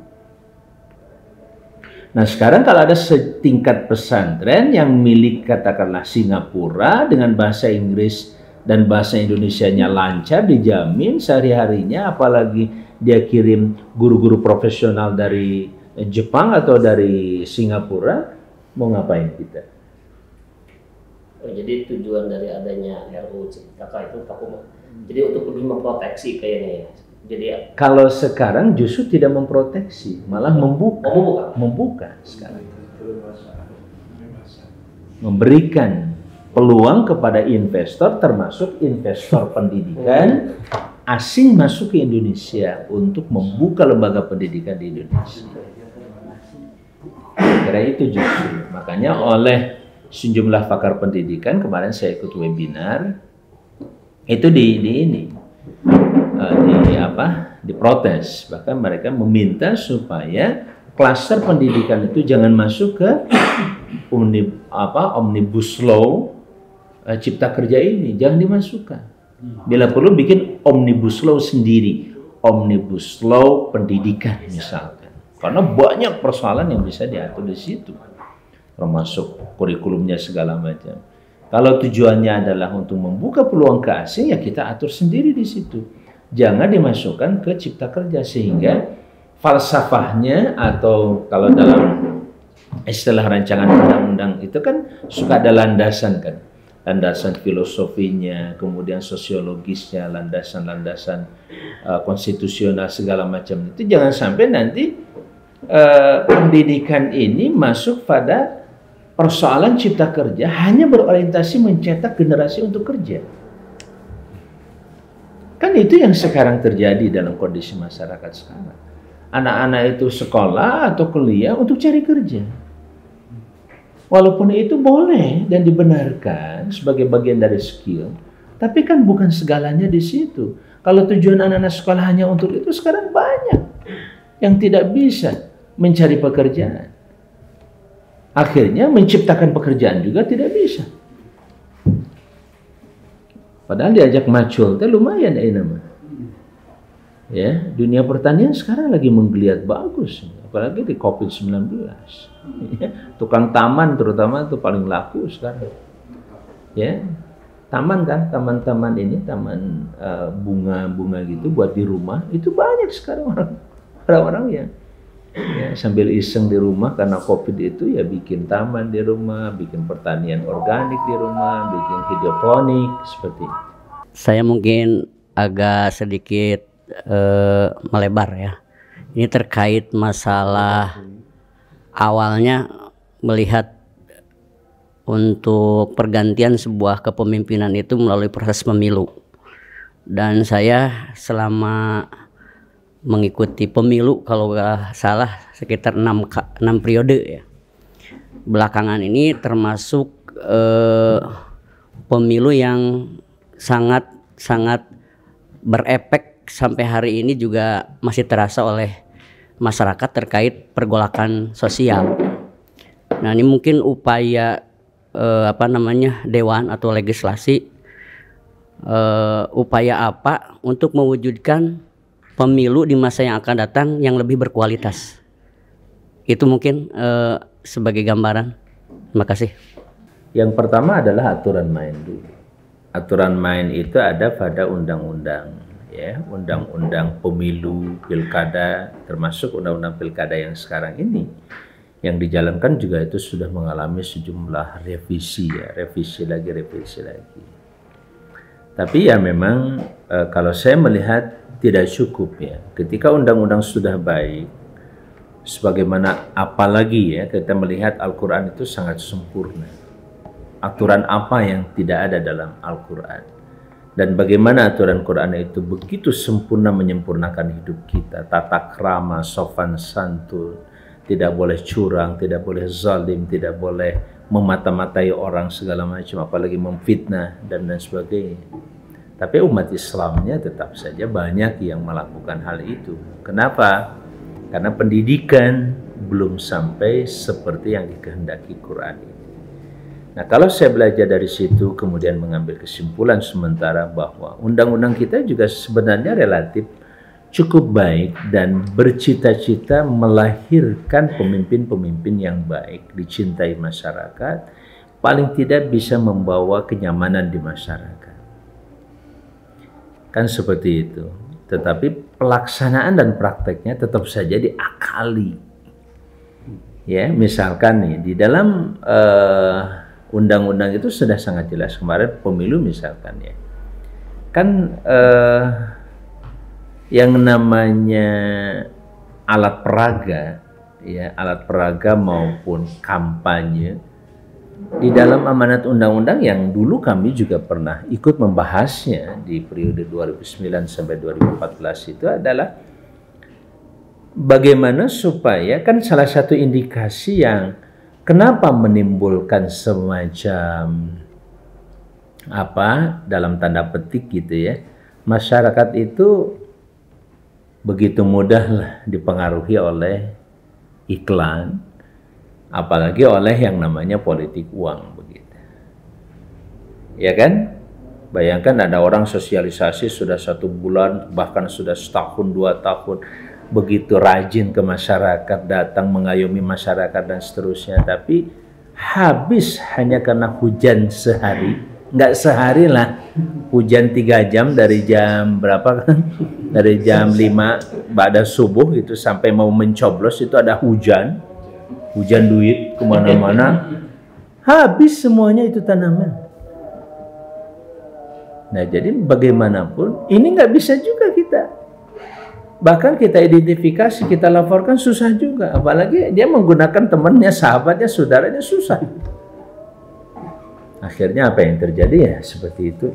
Nah sekarang kalau ada setingkat pesantren yang milik katakanlah Singapura dengan bahasa Inggris dan bahasa Indonesianya lancar, dijamin sehari-harinya, apalagi dia kirim guru-guru profesional dari Jepang atau dari Singapura, mau ngapain kita? Oh, jadi tujuan dari adanya RUU Ciptaka itu Pak, jadi untuk lebih memproteksi kayaknya ya. Jadi kalau sekarang justru tidak memproteksi, malah membuka, sekarang memberikan peluang kepada investor, termasuk investor pendidikan asing masuk ke Indonesia untuk membuka lembaga pendidikan di Indonesia. Karena itu justru makanya oleh sejumlah pakar pendidikan kemarin saya ikut webinar itu diprotes, bahkan mereka meminta supaya klaster pendidikan itu jangan masuk ke Omnibus Law Cipta Kerja ini, jangan dimasukkan. Bila perlu bikin Omnibus Law sendiri, Omnibus Law Pendidikan misalkan, karena banyak persoalan yang bisa diatur di situ, termasuk kurikulumnya segala macam. Kalau tujuannya adalah untuk membuka peluang ke asing, ya kita atur sendiri di situ. Jangan dimasukkan ke Cipta Kerja, sehingga falsafahnya, atau kalau dalam istilah rancangan undang-undang itu kan suka ada landasan kan, landasan filosofinya, kemudian sosiologisnya, landasan-landasan konstitusional segala macam itu. Jangan sampai nanti pendidikan ini masuk pada persoalan Cipta Kerja hanya berorientasi mencetak generasi untuk kerja. Kan itu yang sekarang terjadi dalam kondisi masyarakat sekarang. Anak-anak itu sekolah atau kuliah untuk cari kerja. Walaupun itu boleh dan dibenarkan sebagai bagian dari skill, tapi kan bukan segalanya di situ. Kalau tujuan anak-anak sekolah hanya untuk itu, sekarang banyak yang tidak bisa mencari pekerjaan. Akhirnya menciptakan pekerjaan juga tidak bisa. Padahal diajak macul, itu lumayan nama. Ya, dunia pertanian sekarang lagi menggeliat bagus, apalagi di COVID-19. Ya, tukang taman terutama itu paling laku sekarang. Ya, taman kan, taman-taman ini, taman bunga-bunga gitu buat di rumah, itu banyak sekarang orang-orang yang ya, sambil iseng di rumah karena COVID itu ya bikin taman di rumah, bikin pertanian organik di rumah, bikin hidroponik seperti itu. Saya mungkin agak sedikit melebar ya. Ini terkait masalah awalnya melihat untuk pergantian sebuah kepemimpinan itu melalui proses pemilu. Dan saya selama mengikuti pemilu kalau nggak salah sekitar 6 periode ya. Belakangan ini termasuk pemilu yang sangat berefek sampai hari ini juga masih terasa oleh masyarakat terkait pergolakan sosial. Nah ini mungkin upaya dewan atau legislasi upaya apa untuk mewujudkan pemilu di masa yang akan datang yang lebih berkualitas. Itu mungkin sebagai gambaran. Terima kasih. Yang pertama adalah aturan main dulu. Aturan main itu ada pada undang-undang, ya, undang-undang pemilu, pilkada, termasuk undang-undang pilkada yang sekarang ini, yang dijalankan juga itu sudah mengalami sejumlah revisi, ya, revisi lagi. Tapi ya memang kalau saya melihat tidak cukup ya. Ketika undang-undang sudah baik, sebagaimana apalagi ya kita melihat Al-Quran itu sangat sempurna. Aturan apa yang tidak ada dalam Al-Quran? Dan bagaimana aturan Quran itu begitu sempurna menyempurnakan hidup kita. Tata krama, sopan santun, tidak boleh curang, tidak boleh zalim, tidak boleh memata-matai orang segala macam, apalagi memfitnah dan sebagainya. Tapi umat Islamnya tetap saja banyak yang melakukan hal itu. Kenapa? Karena pendidikan belum sampai seperti yang dikehendaki Quran ini. Nah, kalau saya belajar dari situ, kemudian mengambil kesimpulan sementara bahwa undang-undang kita juga sebenarnya relatif cukup baik dan bercita-cita melahirkan pemimpin-pemimpin yang baik, dicintai masyarakat, paling tidak bisa membawa kenyamanan di masyarakat. Kan seperti itu, tetapi pelaksanaan dan prakteknya tetap saja diakali. Ya, misalkan nih di dalam undang-undang itu sudah sangat jelas, kemarin pemilu misalkan ya, kan yang namanya alat peraga, ya alat peraga maupun kampanye di dalam amanat undang-undang yang dulu kami juga pernah ikut membahasnya di periode 2009 sampai 2014 itu adalah bagaimana supaya, kan salah satu indikasi yang kenapa menimbulkan semacam apa dalam tanda petik gitu ya, masyarakat itu begitu mudahlah dipengaruhi oleh iklan, apalagi oleh yang namanya politik uang begitu, ya kan? Bayangkan ada orang sosialisasi sudah 1 bulan, bahkan sudah setahun, 2 tahun, begitu rajin ke masyarakat, datang mengayomi masyarakat dan seterusnya, tapi habis hanya karena hujan sehari, nggak sehari lah, hujan 3 jam dari jam berapa kan? Dari jam 5 ba'da subuh itu sampai mau mencoblos itu ada hujan. Hujan duit kemana-mana, habis semuanya itu tanaman. Nah, jadi bagaimanapun ini nggak bisa juga kita, bahkan kita identifikasi, kita laporkan susah juga, apalagi dia menggunakan temannya, sahabatnya, saudaranya, susah. Akhirnya apa yang terjadi ya seperti itu.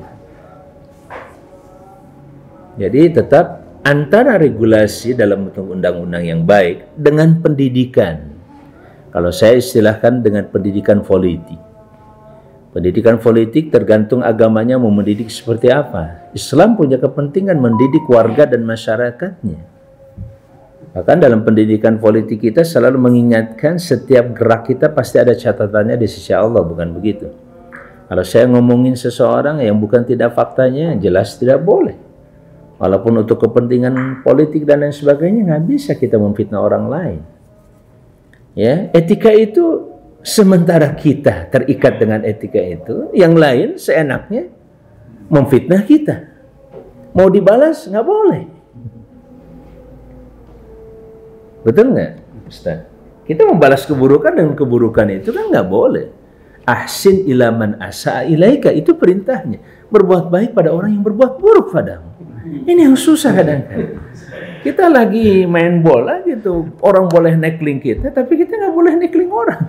Jadi tetap antara regulasi dalam bentuk undang-undang yang baik dengan pendidikan. Kalau saya istilahkan dengan pendidikan politik. Pendidikan politik tergantung agamanya mau mendidik seperti apa. Islam punya kepentingan mendidik warga dan masyarakatnya. Bahkan dalam pendidikan politik kita selalu mengingatkan setiap gerak kita pasti ada catatannya di sisi Allah, bukan begitu? Kalau saya ngomongin seseorang yang bukan tidak faktanya, jelas tidak boleh. Walaupun untuk kepentingan politik dan lain sebagainya, nggak bisa kita memfitnah orang lain. Ya, etika itu sementara kita terikat dengan etika itu, yang lain seenaknya memfitnah kita. Mau dibalas nggak boleh. Betul nggak, Ustaz? Kita membalas keburukan dengan keburukan itu kan nggak boleh. Ahsin ilaman asaa ilaika, itu perintahnya. Berbuat baik pada orang yang berbuat buruk padamu. Ini yang susah kadang-kadang. Kita lagi main bola gitu, orang boleh nekling kita, tapi kita nggak boleh nekling orang.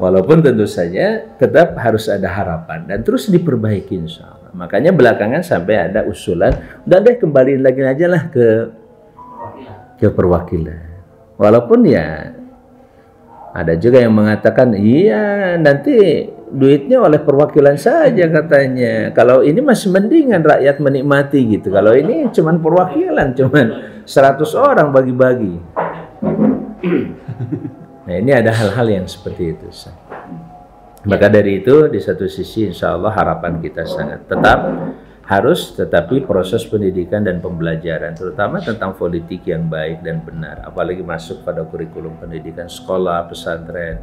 Walaupun tentu saja tetap harus ada harapan dan terus diperbaiki insya Allah. Makanya belakangan sampai ada usulan, udah deh kembali lagi aja lah ke perwakilan. Walaupun ya ada juga yang mengatakan, iya nanti duitnya oleh perwakilan saja katanya. Kalau ini masih mendingan rakyat menikmati gitu. Kalau ini cuman perwakilan, cuman 100 orang bagi-bagi. Nah, ini ada hal-hal yang seperti itu. Maka dari itu di satu sisi insya Allah harapan kita sangat tetap harus, tetapi proses pendidikan dan pembelajaran terutama tentang politik yang baik dan benar, apalagi masuk pada kurikulum pendidikan sekolah, pesantren.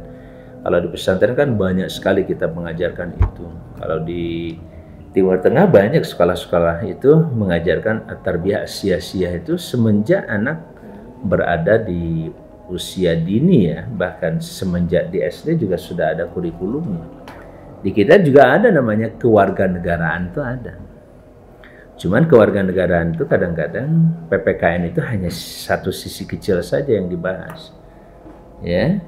Kalau di pesantren kan banyak sekali kita mengajarkan itu. Kalau di Timur Tengah banyak sekolah-sekolah itu mengajarkan at-tarbiyah asyasiyah itu semenjak anak berada di usia dini ya. Bahkan semenjak di SD juga sudah ada kurikulumnya. Di kita juga ada namanya kewarganegaraan itu ada. Cuman kewarganegaraan itu kadang-kadang PPKN itu hanya satu sisi kecil saja yang dibahas. Ya,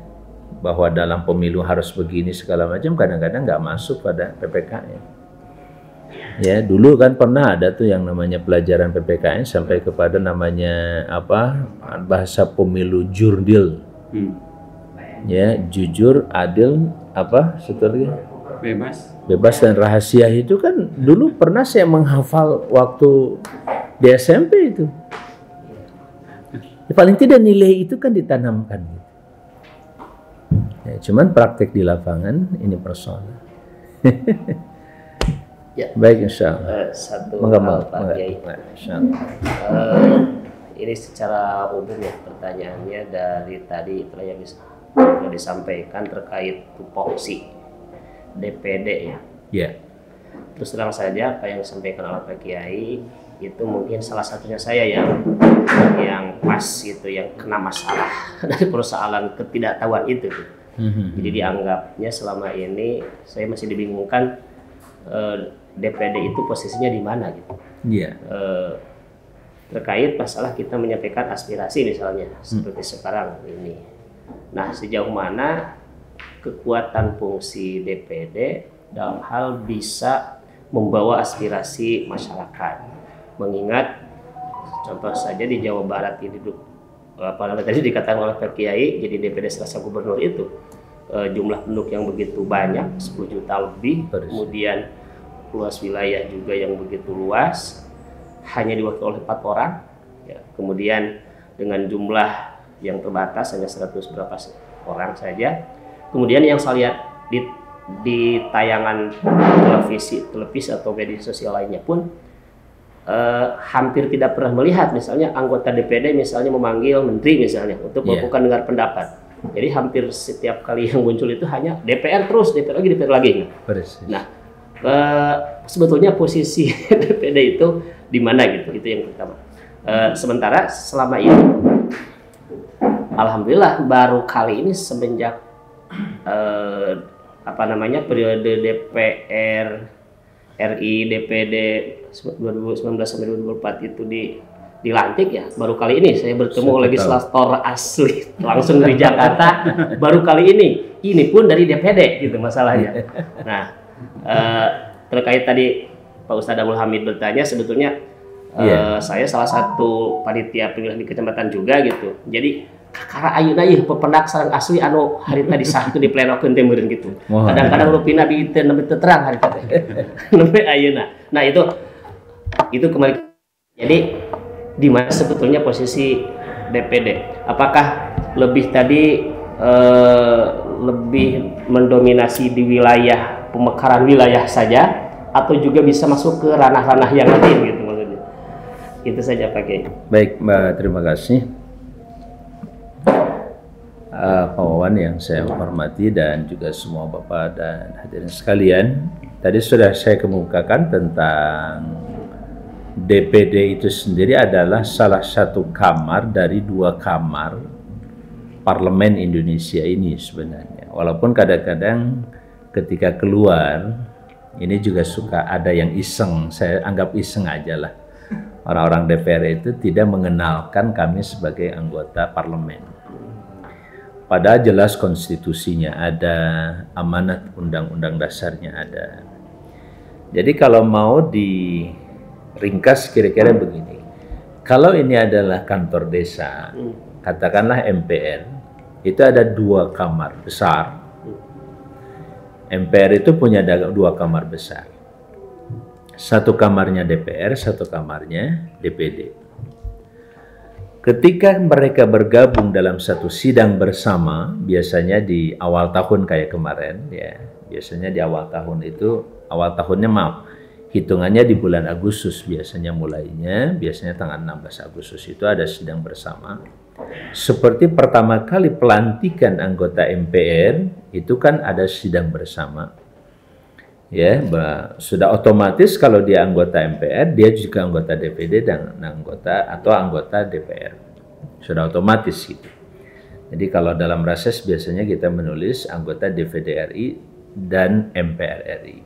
bahwa dalam pemilu harus begini segala macam, kadang-kadang nggak masuk pada PPKN. Ya, dulu kan pernah ada tuh yang namanya pelajaran PPKN sampai kepada namanya apa bahasa pemilu jurdil. Ya, jujur, adil, apa seterusnya Bebas. Bebas dan rahasia itu kan dulu pernah saya menghafal waktu di SMP itu. Ya, paling tidak nilai itu kan ditanamkan. Ya, cuman praktek di lapangan ini personal. Ya, baik, insya Allah. Satu hal Pak Kiai, ini secara umum ya pertanyaannya dari tadi telah yang disampaikan terkait tupoksi DPD ya. Yeah. Terus terang saja apa yang disampaikan oleh Pak Kiai itu mungkin salah satunya saya yang pas itu yang kena masalah dari persoalan ketidaktahuan itu. Mm-hmm. Jadi dianggapnya selama ini saya masih dibingungkan. DPD itu posisinya di mana gitu. Yeah. Terkait masalah kita menyampaikan aspirasi misalnya seperti sekarang ini. Nah, sejauh mana kekuatan fungsi DPD dalam hal bisa membawa aspirasi masyarakat. Mengingat contoh saja di Jawa Barat ini tadi dikatakan oleh Pak Kiai, jadi DPD selasa gubernur itu jumlah penduduk yang begitu banyak, 10 juta lebih, kemudian luas wilayah juga yang begitu luas, hanya diwakili oleh 4 orang, ya, kemudian dengan jumlah yang terbatas hanya 100 berapa orang saja, kemudian yang saya lihat di tayangan televisi atau media sosial lainnya pun hampir tidak pernah melihat misalnya anggota DPD misalnya memanggil menteri misalnya untuk melakukan dengar pendapat. Jadi hampir setiap kali yang muncul itu hanya DPR terus, DPR lagi. Persis. Nah, sebetulnya posisi DPD itu di mana gitu, itu yang pertama. Sementara selama ini, alhamdulillah baru kali ini semenjak periode DPR RI DPD 2019 sampai 2024 itu dilantik ya, baru kali ini saya bertemu legislator asli langsung dari Jakarta baru kali ini pun dari DPD gitu masalahnya. Nah, terkait tadi Pak Ustadz Abdul Hamid bertanya, sebetulnya saya salah satu panitia pemilihan di kecamatan juga gitu, jadi kakara ayun-ayuh pependak sarang asli anu harita di satu di plenokeun teh meureun gitu, kadang-kadang rupina di nembe teu terang harita teh nembe ayeuna. Nah itu kembali, jadi di mana sebetulnya posisi DPD? Apakah lebih tadi lebih mendominasi di wilayah pemekaran wilayah saja, atau juga bisa masuk ke ranah-ranah yang lain gitu maksudnya? Itu saja Pak Kiai. Baik Mbak, terima kasih Pak Wawan yang saya hormati dan juga semua Bapak dan hadirin sekalian. Tadi sudah saya kemukakan tentang DPD itu sendiri adalah salah satu kamar dari dua kamar parlemen Indonesia ini sebenarnya. Walaupun kadang-kadang ketika keluar ini juga suka ada yang iseng, saya anggap iseng aja lah. Orang-orang DPR itu tidak mengenalkan kami sebagai anggota parlemen. Padahal jelas konstitusinya ada, amanat undang-undang dasarnya ada. Jadi kalau mau di ringkas kira-kira begini, kalau ini adalah kantor desa, katakanlah MPR, itu ada dua kamar besar. MPR itu punya dua kamar besar, satu kamarnya DPR, satu kamarnya DPD. Ketika mereka bergabung dalam satu sidang bersama, biasanya di awal tahun kayak kemarin ya, biasanya di awal tahun itu, hitungannya di bulan Agustus biasanya mulainya, biasanya tanggal 16 Agustus itu ada sidang bersama. Seperti pertama kali pelantikan anggota MPR, itu kan ada sidang bersama. Ya, sudah otomatis kalau dia anggota MPR, dia juga anggota DPD dan anggota DPR. Sudah otomatis gitu. Jadi kalau dalam rases biasanya kita menulis anggota DPD-RI dan MPR-RI.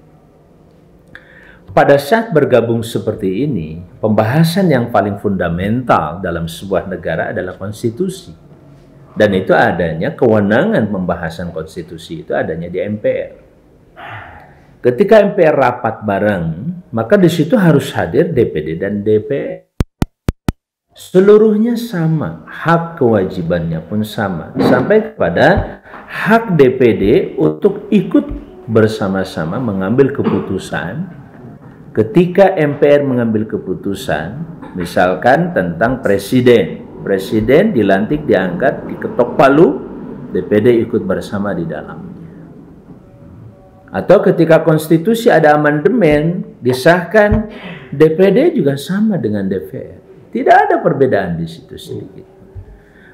Pada saat bergabung seperti ini, pembahasan yang paling fundamental dalam sebuah negara adalah konstitusi. Dan itu adanya kewenangan pembahasan konstitusi itu adanya di MPR. Ketika MPR rapat bareng, maka di situ harus hadir DPD dan DPR. Seluruhnya sama, hak kewajibannya pun sama. Sampai kepada hak DPD untuk ikut bersama-sama mengambil keputusan. Ketika MPR mengambil keputusan, misalkan tentang presiden, presiden dilantik, diangkat, diketok palu, DPD ikut bersama di dalamnya. Atau ketika konstitusi ada amandemen disahkan, DPD juga sama dengan DPR. Tidak ada perbedaan di situ sedikit.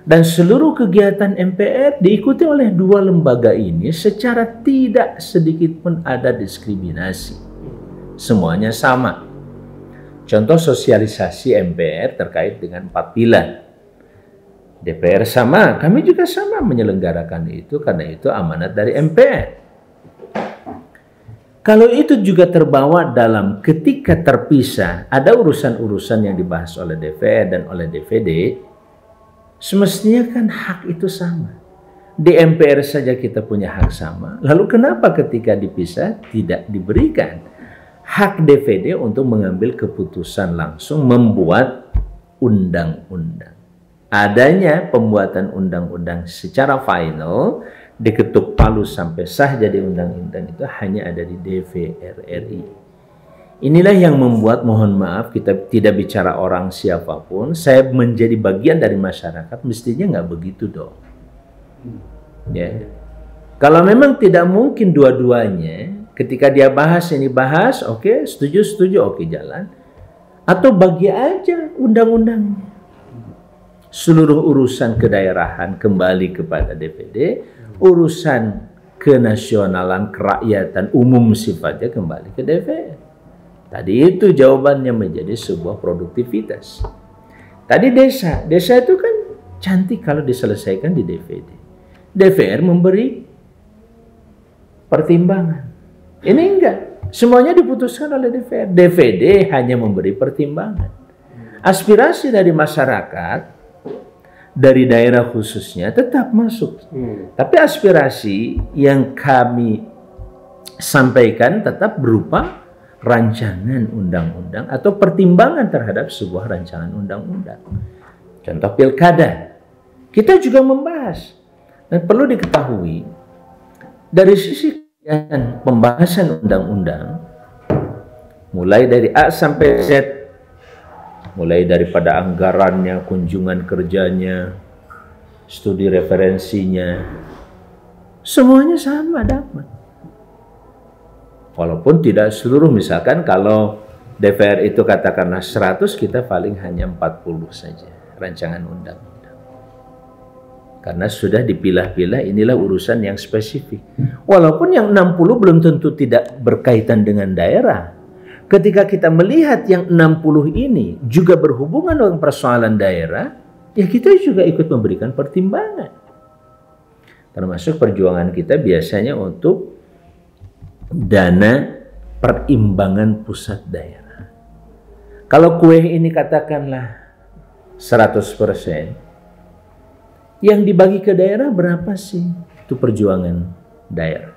Dan seluruh kegiatan MPR diikuti oleh dua lembaga ini secara tidak sedikit pun ada diskriminasi. Semuanya sama. Contoh sosialisasi MPR terkait dengan 4 pilar. DPR sama, kami juga sama menyelenggarakan itu karena itu amanat dari MPR. Kalau itu juga terbawa dalam ketika terpisah, ada urusan-urusan yang dibahas oleh DPR dan oleh DPD, semestinya kan hak itu sama. Di MPR saja kita punya hak sama, lalu kenapa ketika dipisah tidak diberikan? Hak DPD untuk mengambil keputusan langsung membuat undang-undang. Adanya pembuatan undang-undang secara final, diketuk palu sampai sah jadi undang-undang itu hanya ada di DPR-RI. Inilah yang membuat, mohon maaf, kita tidak bicara orang siapapun, saya menjadi bagian dari masyarakat, mestinya nggak begitu dong. Ya. Kalau memang tidak mungkin dua-duanya, ketika dia bahas, ini bahas, oke, setuju, oke, jalan. Atau bagi aja undang-undangnya. Seluruh urusan kedaerahan kembali kepada DPD, urusan kenasionalan, kerakyatan, umum sifatnya kembali ke DPR. Tadi itu jawabannya menjadi sebuah produktivitas. Tadi desa, desa itu kan cantik kalau diselesaikan di DPD. DPR memberi pertimbangan. Ini enggak. Semuanya diputuskan oleh DPR. DPD hanya memberi pertimbangan. Aspirasi dari masyarakat, dari daerah khususnya, tetap masuk. Tapi aspirasi yang kami sampaikan tetap berupa rancangan undang-undang atau pertimbangan terhadap sebuah rancangan undang-undang. Contoh pilkada. Kita juga membahas. Dan perlu diketahui, dari sisi dan pembahasan undang-undang mulai dari A sampai Z, mulai daripada anggarannya, kunjungan kerjanya, studi referensinya, semuanya sama dapat. Walaupun tidak seluruh, misalkan kalau DPR itu katakanlah 100, kita paling hanya 40 saja rancangan undang-undang. Karena sudah dipilah-pilah, inilah urusan yang spesifik. Walaupun yang 60 belum tentu tidak berkaitan dengan daerah. Ketika kita melihat yang 60 ini juga berhubungan dengan persoalan daerah, ya kita juga ikut memberikan pertimbangan. Termasuk perjuangan kita biasanya untuk dana perimbangan pusat daerah. Kalau kue ini katakanlah 100%, yang dibagi ke daerah berapa sih? Itu perjuangan daerah.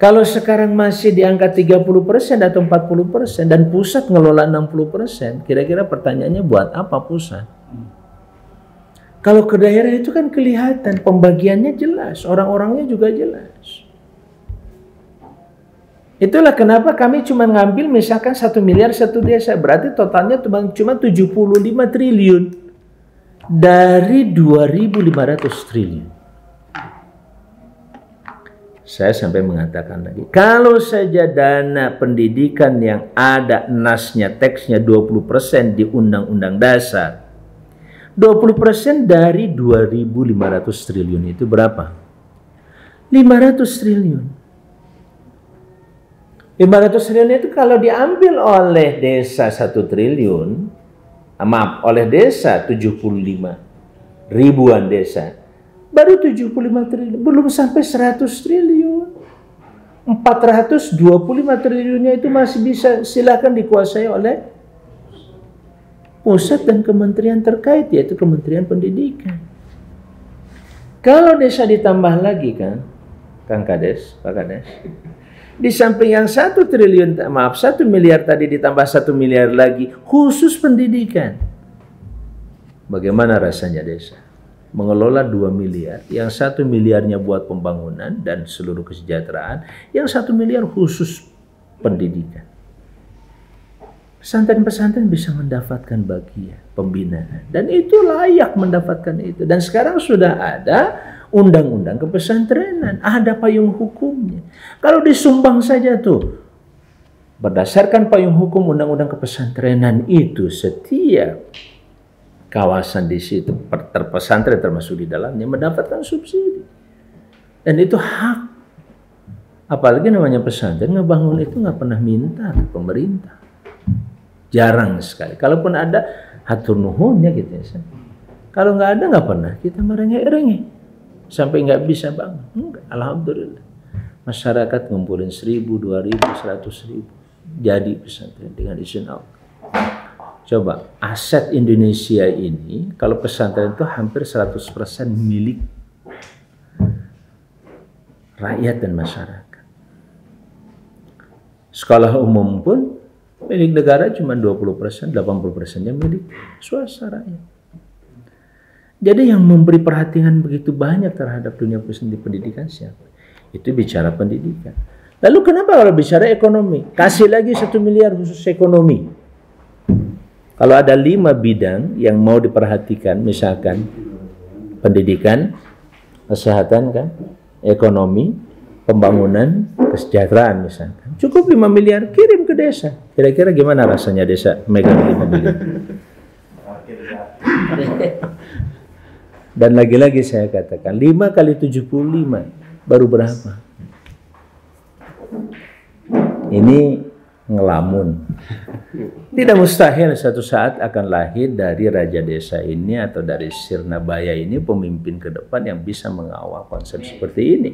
Kalau sekarang masih di angka 30% atau 40% dan pusat ngelola 60%, kira-kira pertanyaannya buat apa pusat? Kalau ke daerah itu kan kelihatan, pembagiannya jelas, orang-orangnya juga jelas. Itulah kenapa kami cuma ngambil misalkan 1 miliar satu desa, berarti totalnya cuma 75 triliun. Dari 2.500 triliun. Saya sampai mengatakan lagi, kalau saja dana pendidikan yang ada nasnya, teksnya 20% di Undang-Undang Dasar, 20% dari 2.500 triliun itu berapa? 500 triliun. 500 triliun itu kalau diambil oleh desa 1 triliun, maaf, oleh desa 75 ribuan desa, baru 75 triliun, belum sampai 100 triliun. 425 triliunnya itu masih bisa silakan dikuasai oleh pusat dan kementerian terkait, yaitu Kementerian Pendidikan. Kalau desa ditambah lagi kan, Kang Kades, Pak Kades, di samping yang 1 miliar tadi ditambah 1 miliar lagi khusus pendidikan. Bagaimana rasanya desa? mengelola 2 miliar, yang 1 miliarnya buat pembangunan dan seluruh kesejahteraan, yang 1 miliar khusus pendidikan. Pesantren-pesantren bisa mendapatkan bagian pembinaan, dan itu layak mendapatkan itu. Dan sekarang sudah ada undang-undang kepesantrenan, ada payung hukumnya. Kalau disumbang saja tuh, berdasarkan payung hukum undang-undang kepesantrenan itu, setiap kawasan di situ terpesantren termasuk di dalamnya mendapatkan subsidi, dan itu hak. Apalagi namanya pesantren, ngebangun itu nggak pernah minta ke pemerintah, jarang sekali. Kalaupun ada, hatur nuhunnya gitu ya. Kalau nggak ada, nggak pernah kita merengek-rengek sampai nggak bisa bangun. Enggak. Alhamdulillah masyarakat ngumpulin 1.000, 2.000, 100.000 jadi pesantren dengan izin Allah. Coba, aset Indonesia ini, kalau pesantren itu hampir 100% milik rakyat dan masyarakat. Sekolah umum pun milik negara cuma 20%, 80%-nya milik swasta rakyat. Jadi yang memberi perhatian begitu banyak terhadap dunia pendidikan siapa? Itu bicara pendidikan. Lalu kenapa kalau bicara ekonomi? Kasih lagi 1 miliar khusus ekonomi. Kalau ada 5 bidang yang mau diperhatikan, misalkan pendidikan, kesehatan, kan, ekonomi, pembangunan, kesejahteraan misalkan. Cukup 5 miliar kirim ke desa. Kira-kira gimana rasanya desa megang 5 miliar? Dan lagi-lagi saya katakan, 5 kali 75 baru berapa? Ini ngelamun. Tidak mustahil satu saat akan lahir dari raja desa ini atau dari Sirnabaya ini pemimpin ke depan yang bisa mengawal konsep seperti ini.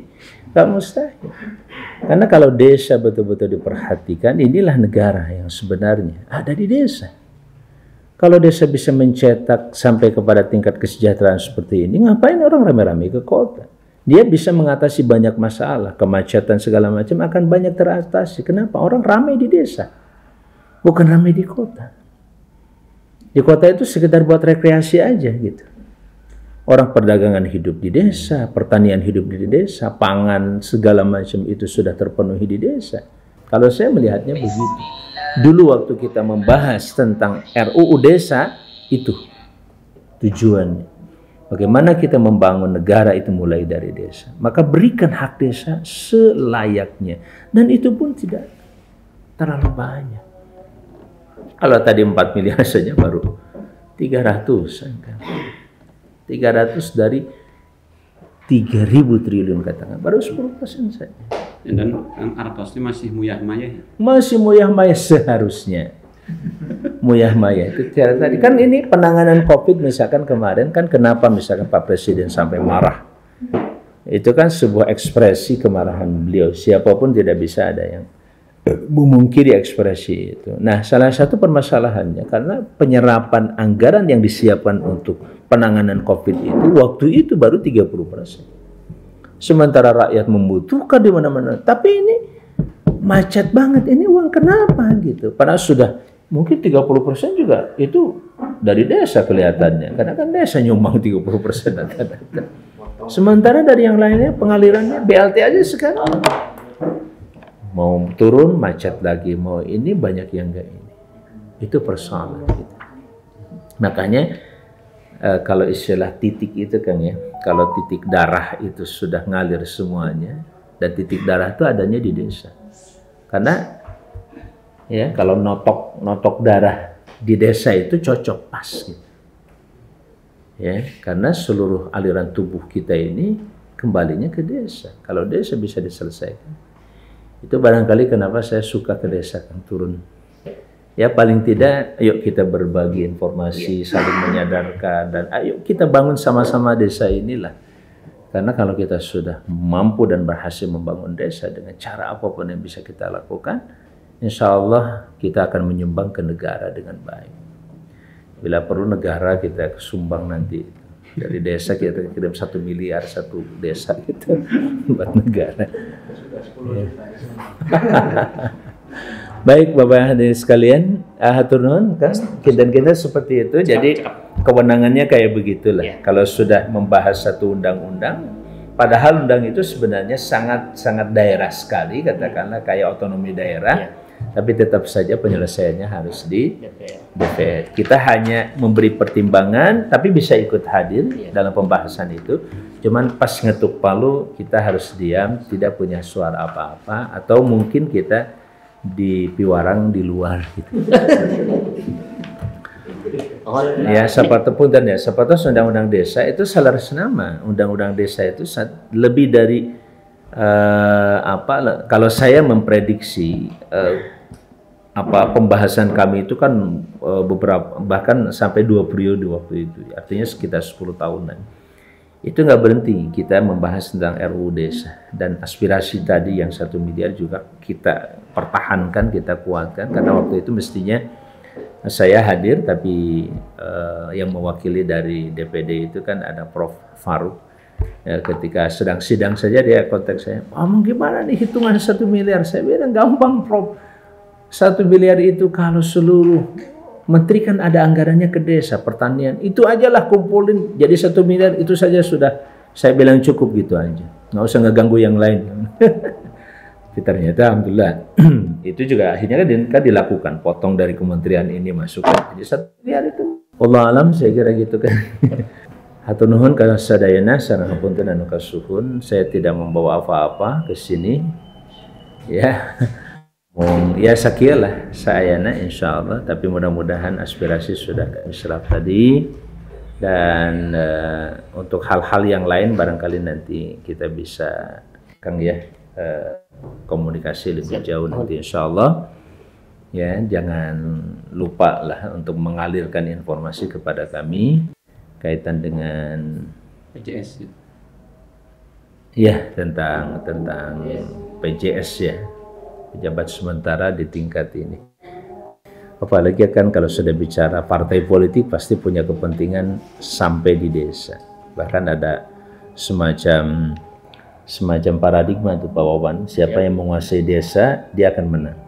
Gak mustahil. Karena kalau desa betul-betul diperhatikan, inilah negara yang sebenarnya ada di desa. Kalau desa bisa mencetak sampai kepada tingkat kesejahteraan seperti ini, ngapain orang rame-rame ke kota? Dia bisa mengatasi banyak masalah, kemacetan segala macam akan banyak teratasi. Kenapa? Orang ramai di desa, bukan ramai di kota. Di kota itu sekedar buat rekreasi aja gitu. Orang perdagangan hidup di desa, pertanian hidup di desa, pangan segala macam itu sudah terpenuhi di desa. Kalau saya melihatnya begitu. Dulu waktu kita membahas tentang RUU Desa, itu tujuannya. Bagaimana kita membangun negara itu mulai dari desa. Maka berikan hak desa selayaknya. Dan itu pun tidak terlalu banyak. Kalau tadi 4 miliar saja baru 300-an kan. 300 dari 3.000 triliun katakan. Baru 10% saja. Dan artosnya masih muyah-mayah. Masih muyah-mayah seharusnya. Muyah-maya itu cara tadi kan. Ini penanganan COVID misalkan kemarin kan, kenapa misalkan Pak Presiden sampai marah, itu kan sebuah ekspresi kemarahan beliau. Siapapun tidak bisa ada yang memungkiri ekspresi itu. Nah, salah satu permasalahannya karena penyerapan anggaran yang disiapkan untuk penanganan COVID itu waktu itu baru 30%, sementara rakyat membutuhkan di mana-mana. Tapi ini macet banget, ini uang kenapa gitu, padahal sudah mungkin 30% juga itu dari desa kelihatannya. Karena kan desa nyumbang 30%. Sementara dari yang lainnya pengalirannya BLT aja sekarang. Mau turun macet lagi, mau ini banyak yang enggak ini. Itu persoalan. Gitu. Makanya kalau istilah titik itu kan ya, kalau titik darah itu sudah ngalir semuanya, dan titik darah itu adanya di desa. Karena ya, kalau notok darah di desa itu cocok pas gitu. Ya, karena seluruh aliran tubuh kita ini kembalinya ke desa. Kalau desa bisa diselesaikan. Itu barangkali kenapa saya suka ke desa kan, turun. Ya paling tidak ayo kita berbagi informasi, saling menyadarkan, dan ayo kita bangun sama-sama desa inilah. Karena kalau kita sudah mampu dan berhasil membangun desa dengan cara apapun yang bisa kita lakukan, insya Allah kita akan menyumbang ke negara dengan baik. Bila perlu negara kita sumbang nanti. Dari desa kita kirim 1 miliar satu desa gitu buat negara. Baik Bapak hadirin sekalian, hatur nuhun kan, kita seperti itu. Jadi kewenangannya kayak begitulah. Yeah. Kalau sudah membahas satu undang-undang, padahal undang itu sebenarnya sangat daerah sekali, katakanlah kayak otonomi daerah, yeah. Tapi tetap saja penyelesaiannya harus di DPR. Kita hanya memberi pertimbangan, tapi bisa ikut hadir yeah. dalam pembahasan itu. Cuman pas ngetuk palu kita harus diam, tidak punya suara apa-apa, atau mungkin kita dipiwarang di luar gitu. Ya sapatapunan ya, sapatos undang-undang desa itu selarasenama. Undang-undang desa itu lebih dari kalau saya memprediksi pembahasan kami itu kan beberapa, bahkan sampai 2 periode waktu itu. Artinya sekitar 10 tahunan. Itu nggak berhenti kita membahas tentang RUU Desa, dan aspirasi tadi yang 1 miliar juga kita pertahankan, kita kuatkan, karena waktu itu mestinya saya hadir, tapi yang mewakili dari DPD itu kan ada Prof. Faruk. Ketika sedang sidang saja dia kontak saya, "Om, gimana nih hitungan 1 miliar? Saya bilang gampang Prof, 1 miliar itu kalau seluruh menteri kan ada anggarannya ke desa, pertanian. Itu ajalah kumpulin, jadi 1 miliar itu saja sudah." Saya bilang cukup gitu aja, nggak usah ngeganggu yang lain. Ternyata alhamdulillah itu juga akhirnya kan dilakukan, potong dari kementerian ini masuk. Jadi 1 miliar itu, Allah alam, saya kira gitu kan. Hatur nuhun karena sadayana, sarangapunten anu kasuhun. Saya tidak membawa apa-apa ke sini, ya. Ya sakialah sayana insya Allah, tapi mudah-mudahan aspirasi sudah kami serap tadi, dan untuk hal-hal yang lain barangkali nanti kita bisa Kang ya komunikasi lebih jauh nanti insya Allah. Ya jangan lupa lah untuk mengalirkan informasi kepada kami kaitan dengan PJS ya, tentang PJS ya, pejabat sementara di tingkat ini. Apalagi kan kalau sudah bicara partai politik pasti punya kepentingan sampai di desa. Bahkan ada semacam paradigma itu Pak Wawan, siapa yang menguasai desa dia akan menang.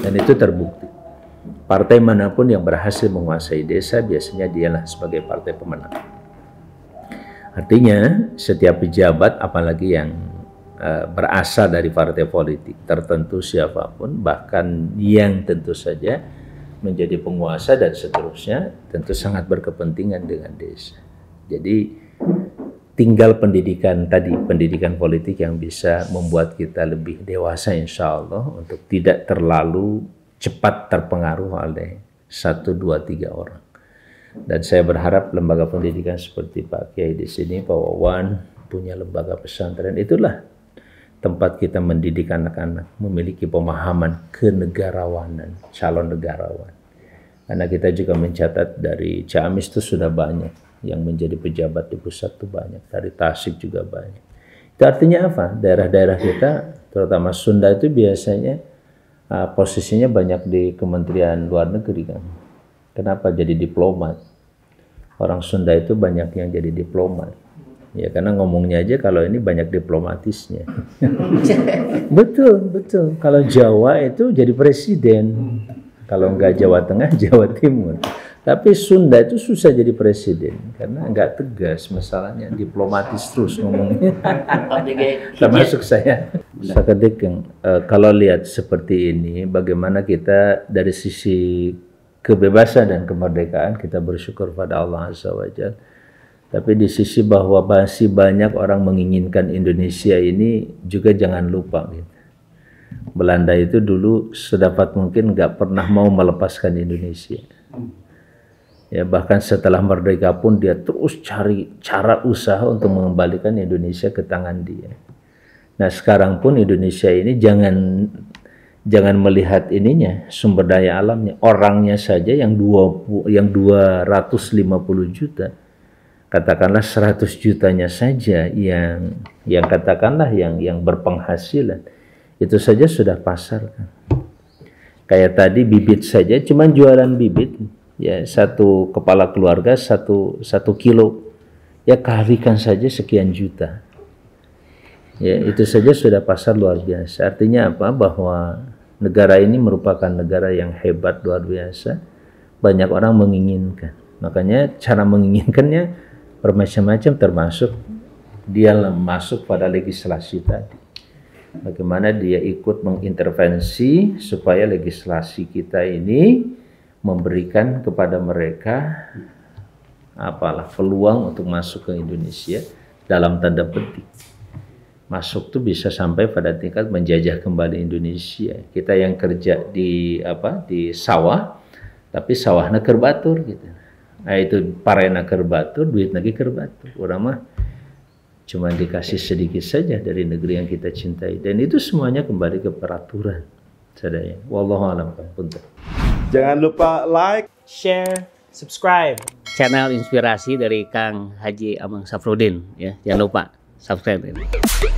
Dan itu terbukti. Partai manapun yang berhasil menguasai desa biasanya dialah sebagai partai pemenang. Artinya setiap pejabat apalagi yang berasal dari partai politik tertentu siapapun, bahkan yang tentu saja menjadi penguasa dan seterusnya, tentu sangat berkepentingan dengan desa. Jadi tinggal pendidikan politik yang bisa membuat kita lebih dewasa insya Allah untuk tidak terlalu cepat terpengaruh oleh 1, 2, 3 orang. Dan saya berharap lembaga pendidikan seperti Pak Kiai di sini, Pak Wawan, punya lembaga pesantren, itulah tempat kita mendidik anak-anak memiliki pemahaman kenegarawanan, calon negarawan. Karena kita juga mencatat dari Ciamis itu sudah banyak yang menjadi pejabat di pusat itu banyak, dari Tasik juga banyak. Itu artinya apa? Daerah-daerah kita, terutama Sunda itu biasanya posisinya banyak di Kementerian Luar Negeri kan. Kenapa jadi diplomat? Orang Sunda itu banyak yang jadi diplomat. Ya karena ngomongnya aja kalau ini banyak diplomatisnya. betul. Kalau Jawa itu jadi presiden. Kalau nggak Jawa Tengah, Jawa Timur. Tapi Sunda itu susah jadi presiden karena nggak tegas masalahnya, diplomatis terus ngomongnya. Termasuk saya. Kalau lihat seperti ini, bagaimana kita dari sisi kebebasan dan kemerdekaan kita bersyukur pada Allah Azza wa Jalla. Tapi di sisi bahwa masih banyak orang menginginkan Indonesia ini juga jangan lupa gitu. Belanda itu dulu sedapat mungkin nggak pernah mau melepaskan Indonesia. Ya bahkan setelah merdeka pun dia terus cari cara usaha untuk mengembalikan Indonesia ke tangan dia. Nah sekarang pun Indonesia ini jangan melihat ininya, sumber daya alamnya, orangnya saja yang 250 juta. Katakanlah 100 jutanya saja yang katakanlah yang berpenghasilan itu saja sudah pasar kan. Kayak tadi bibit saja, cuman jualan bibit ya, satu kepala keluarga satu kilo ya, kalikan saja sekian juta ya, itu saja sudah pasar luar biasa. Artinya apa? Bahwa negara ini merupakan negara yang hebat luar biasa, banyak orang menginginkan. Makanya cara menginginkannya bermacam-macam, termasuk dia masuk pada legislasi tadi. Bagaimana dia ikut mengintervensi supaya legislasi kita ini memberikan kepada mereka apalah peluang untuk masuk ke Indonesia dalam tanda petik. Masuk tuh bisa sampai pada tingkat menjajah kembali Indonesia. Kita yang kerja di di sawah, tapi sawahnya keur batur gitu. Nah, itu parena keur batur, duit lagi keur batur. Urang mah cuma dikasih sedikit saja dari negeri yang kita cintai. Dan itu semuanya kembali ke peraturan. Sadaya. Wallahu a'lam. Jangan lupa like, share, subscribe. Channel inspirasi dari Kang Haji Amang Safrudin ya. Jangan lupa subscribe ini.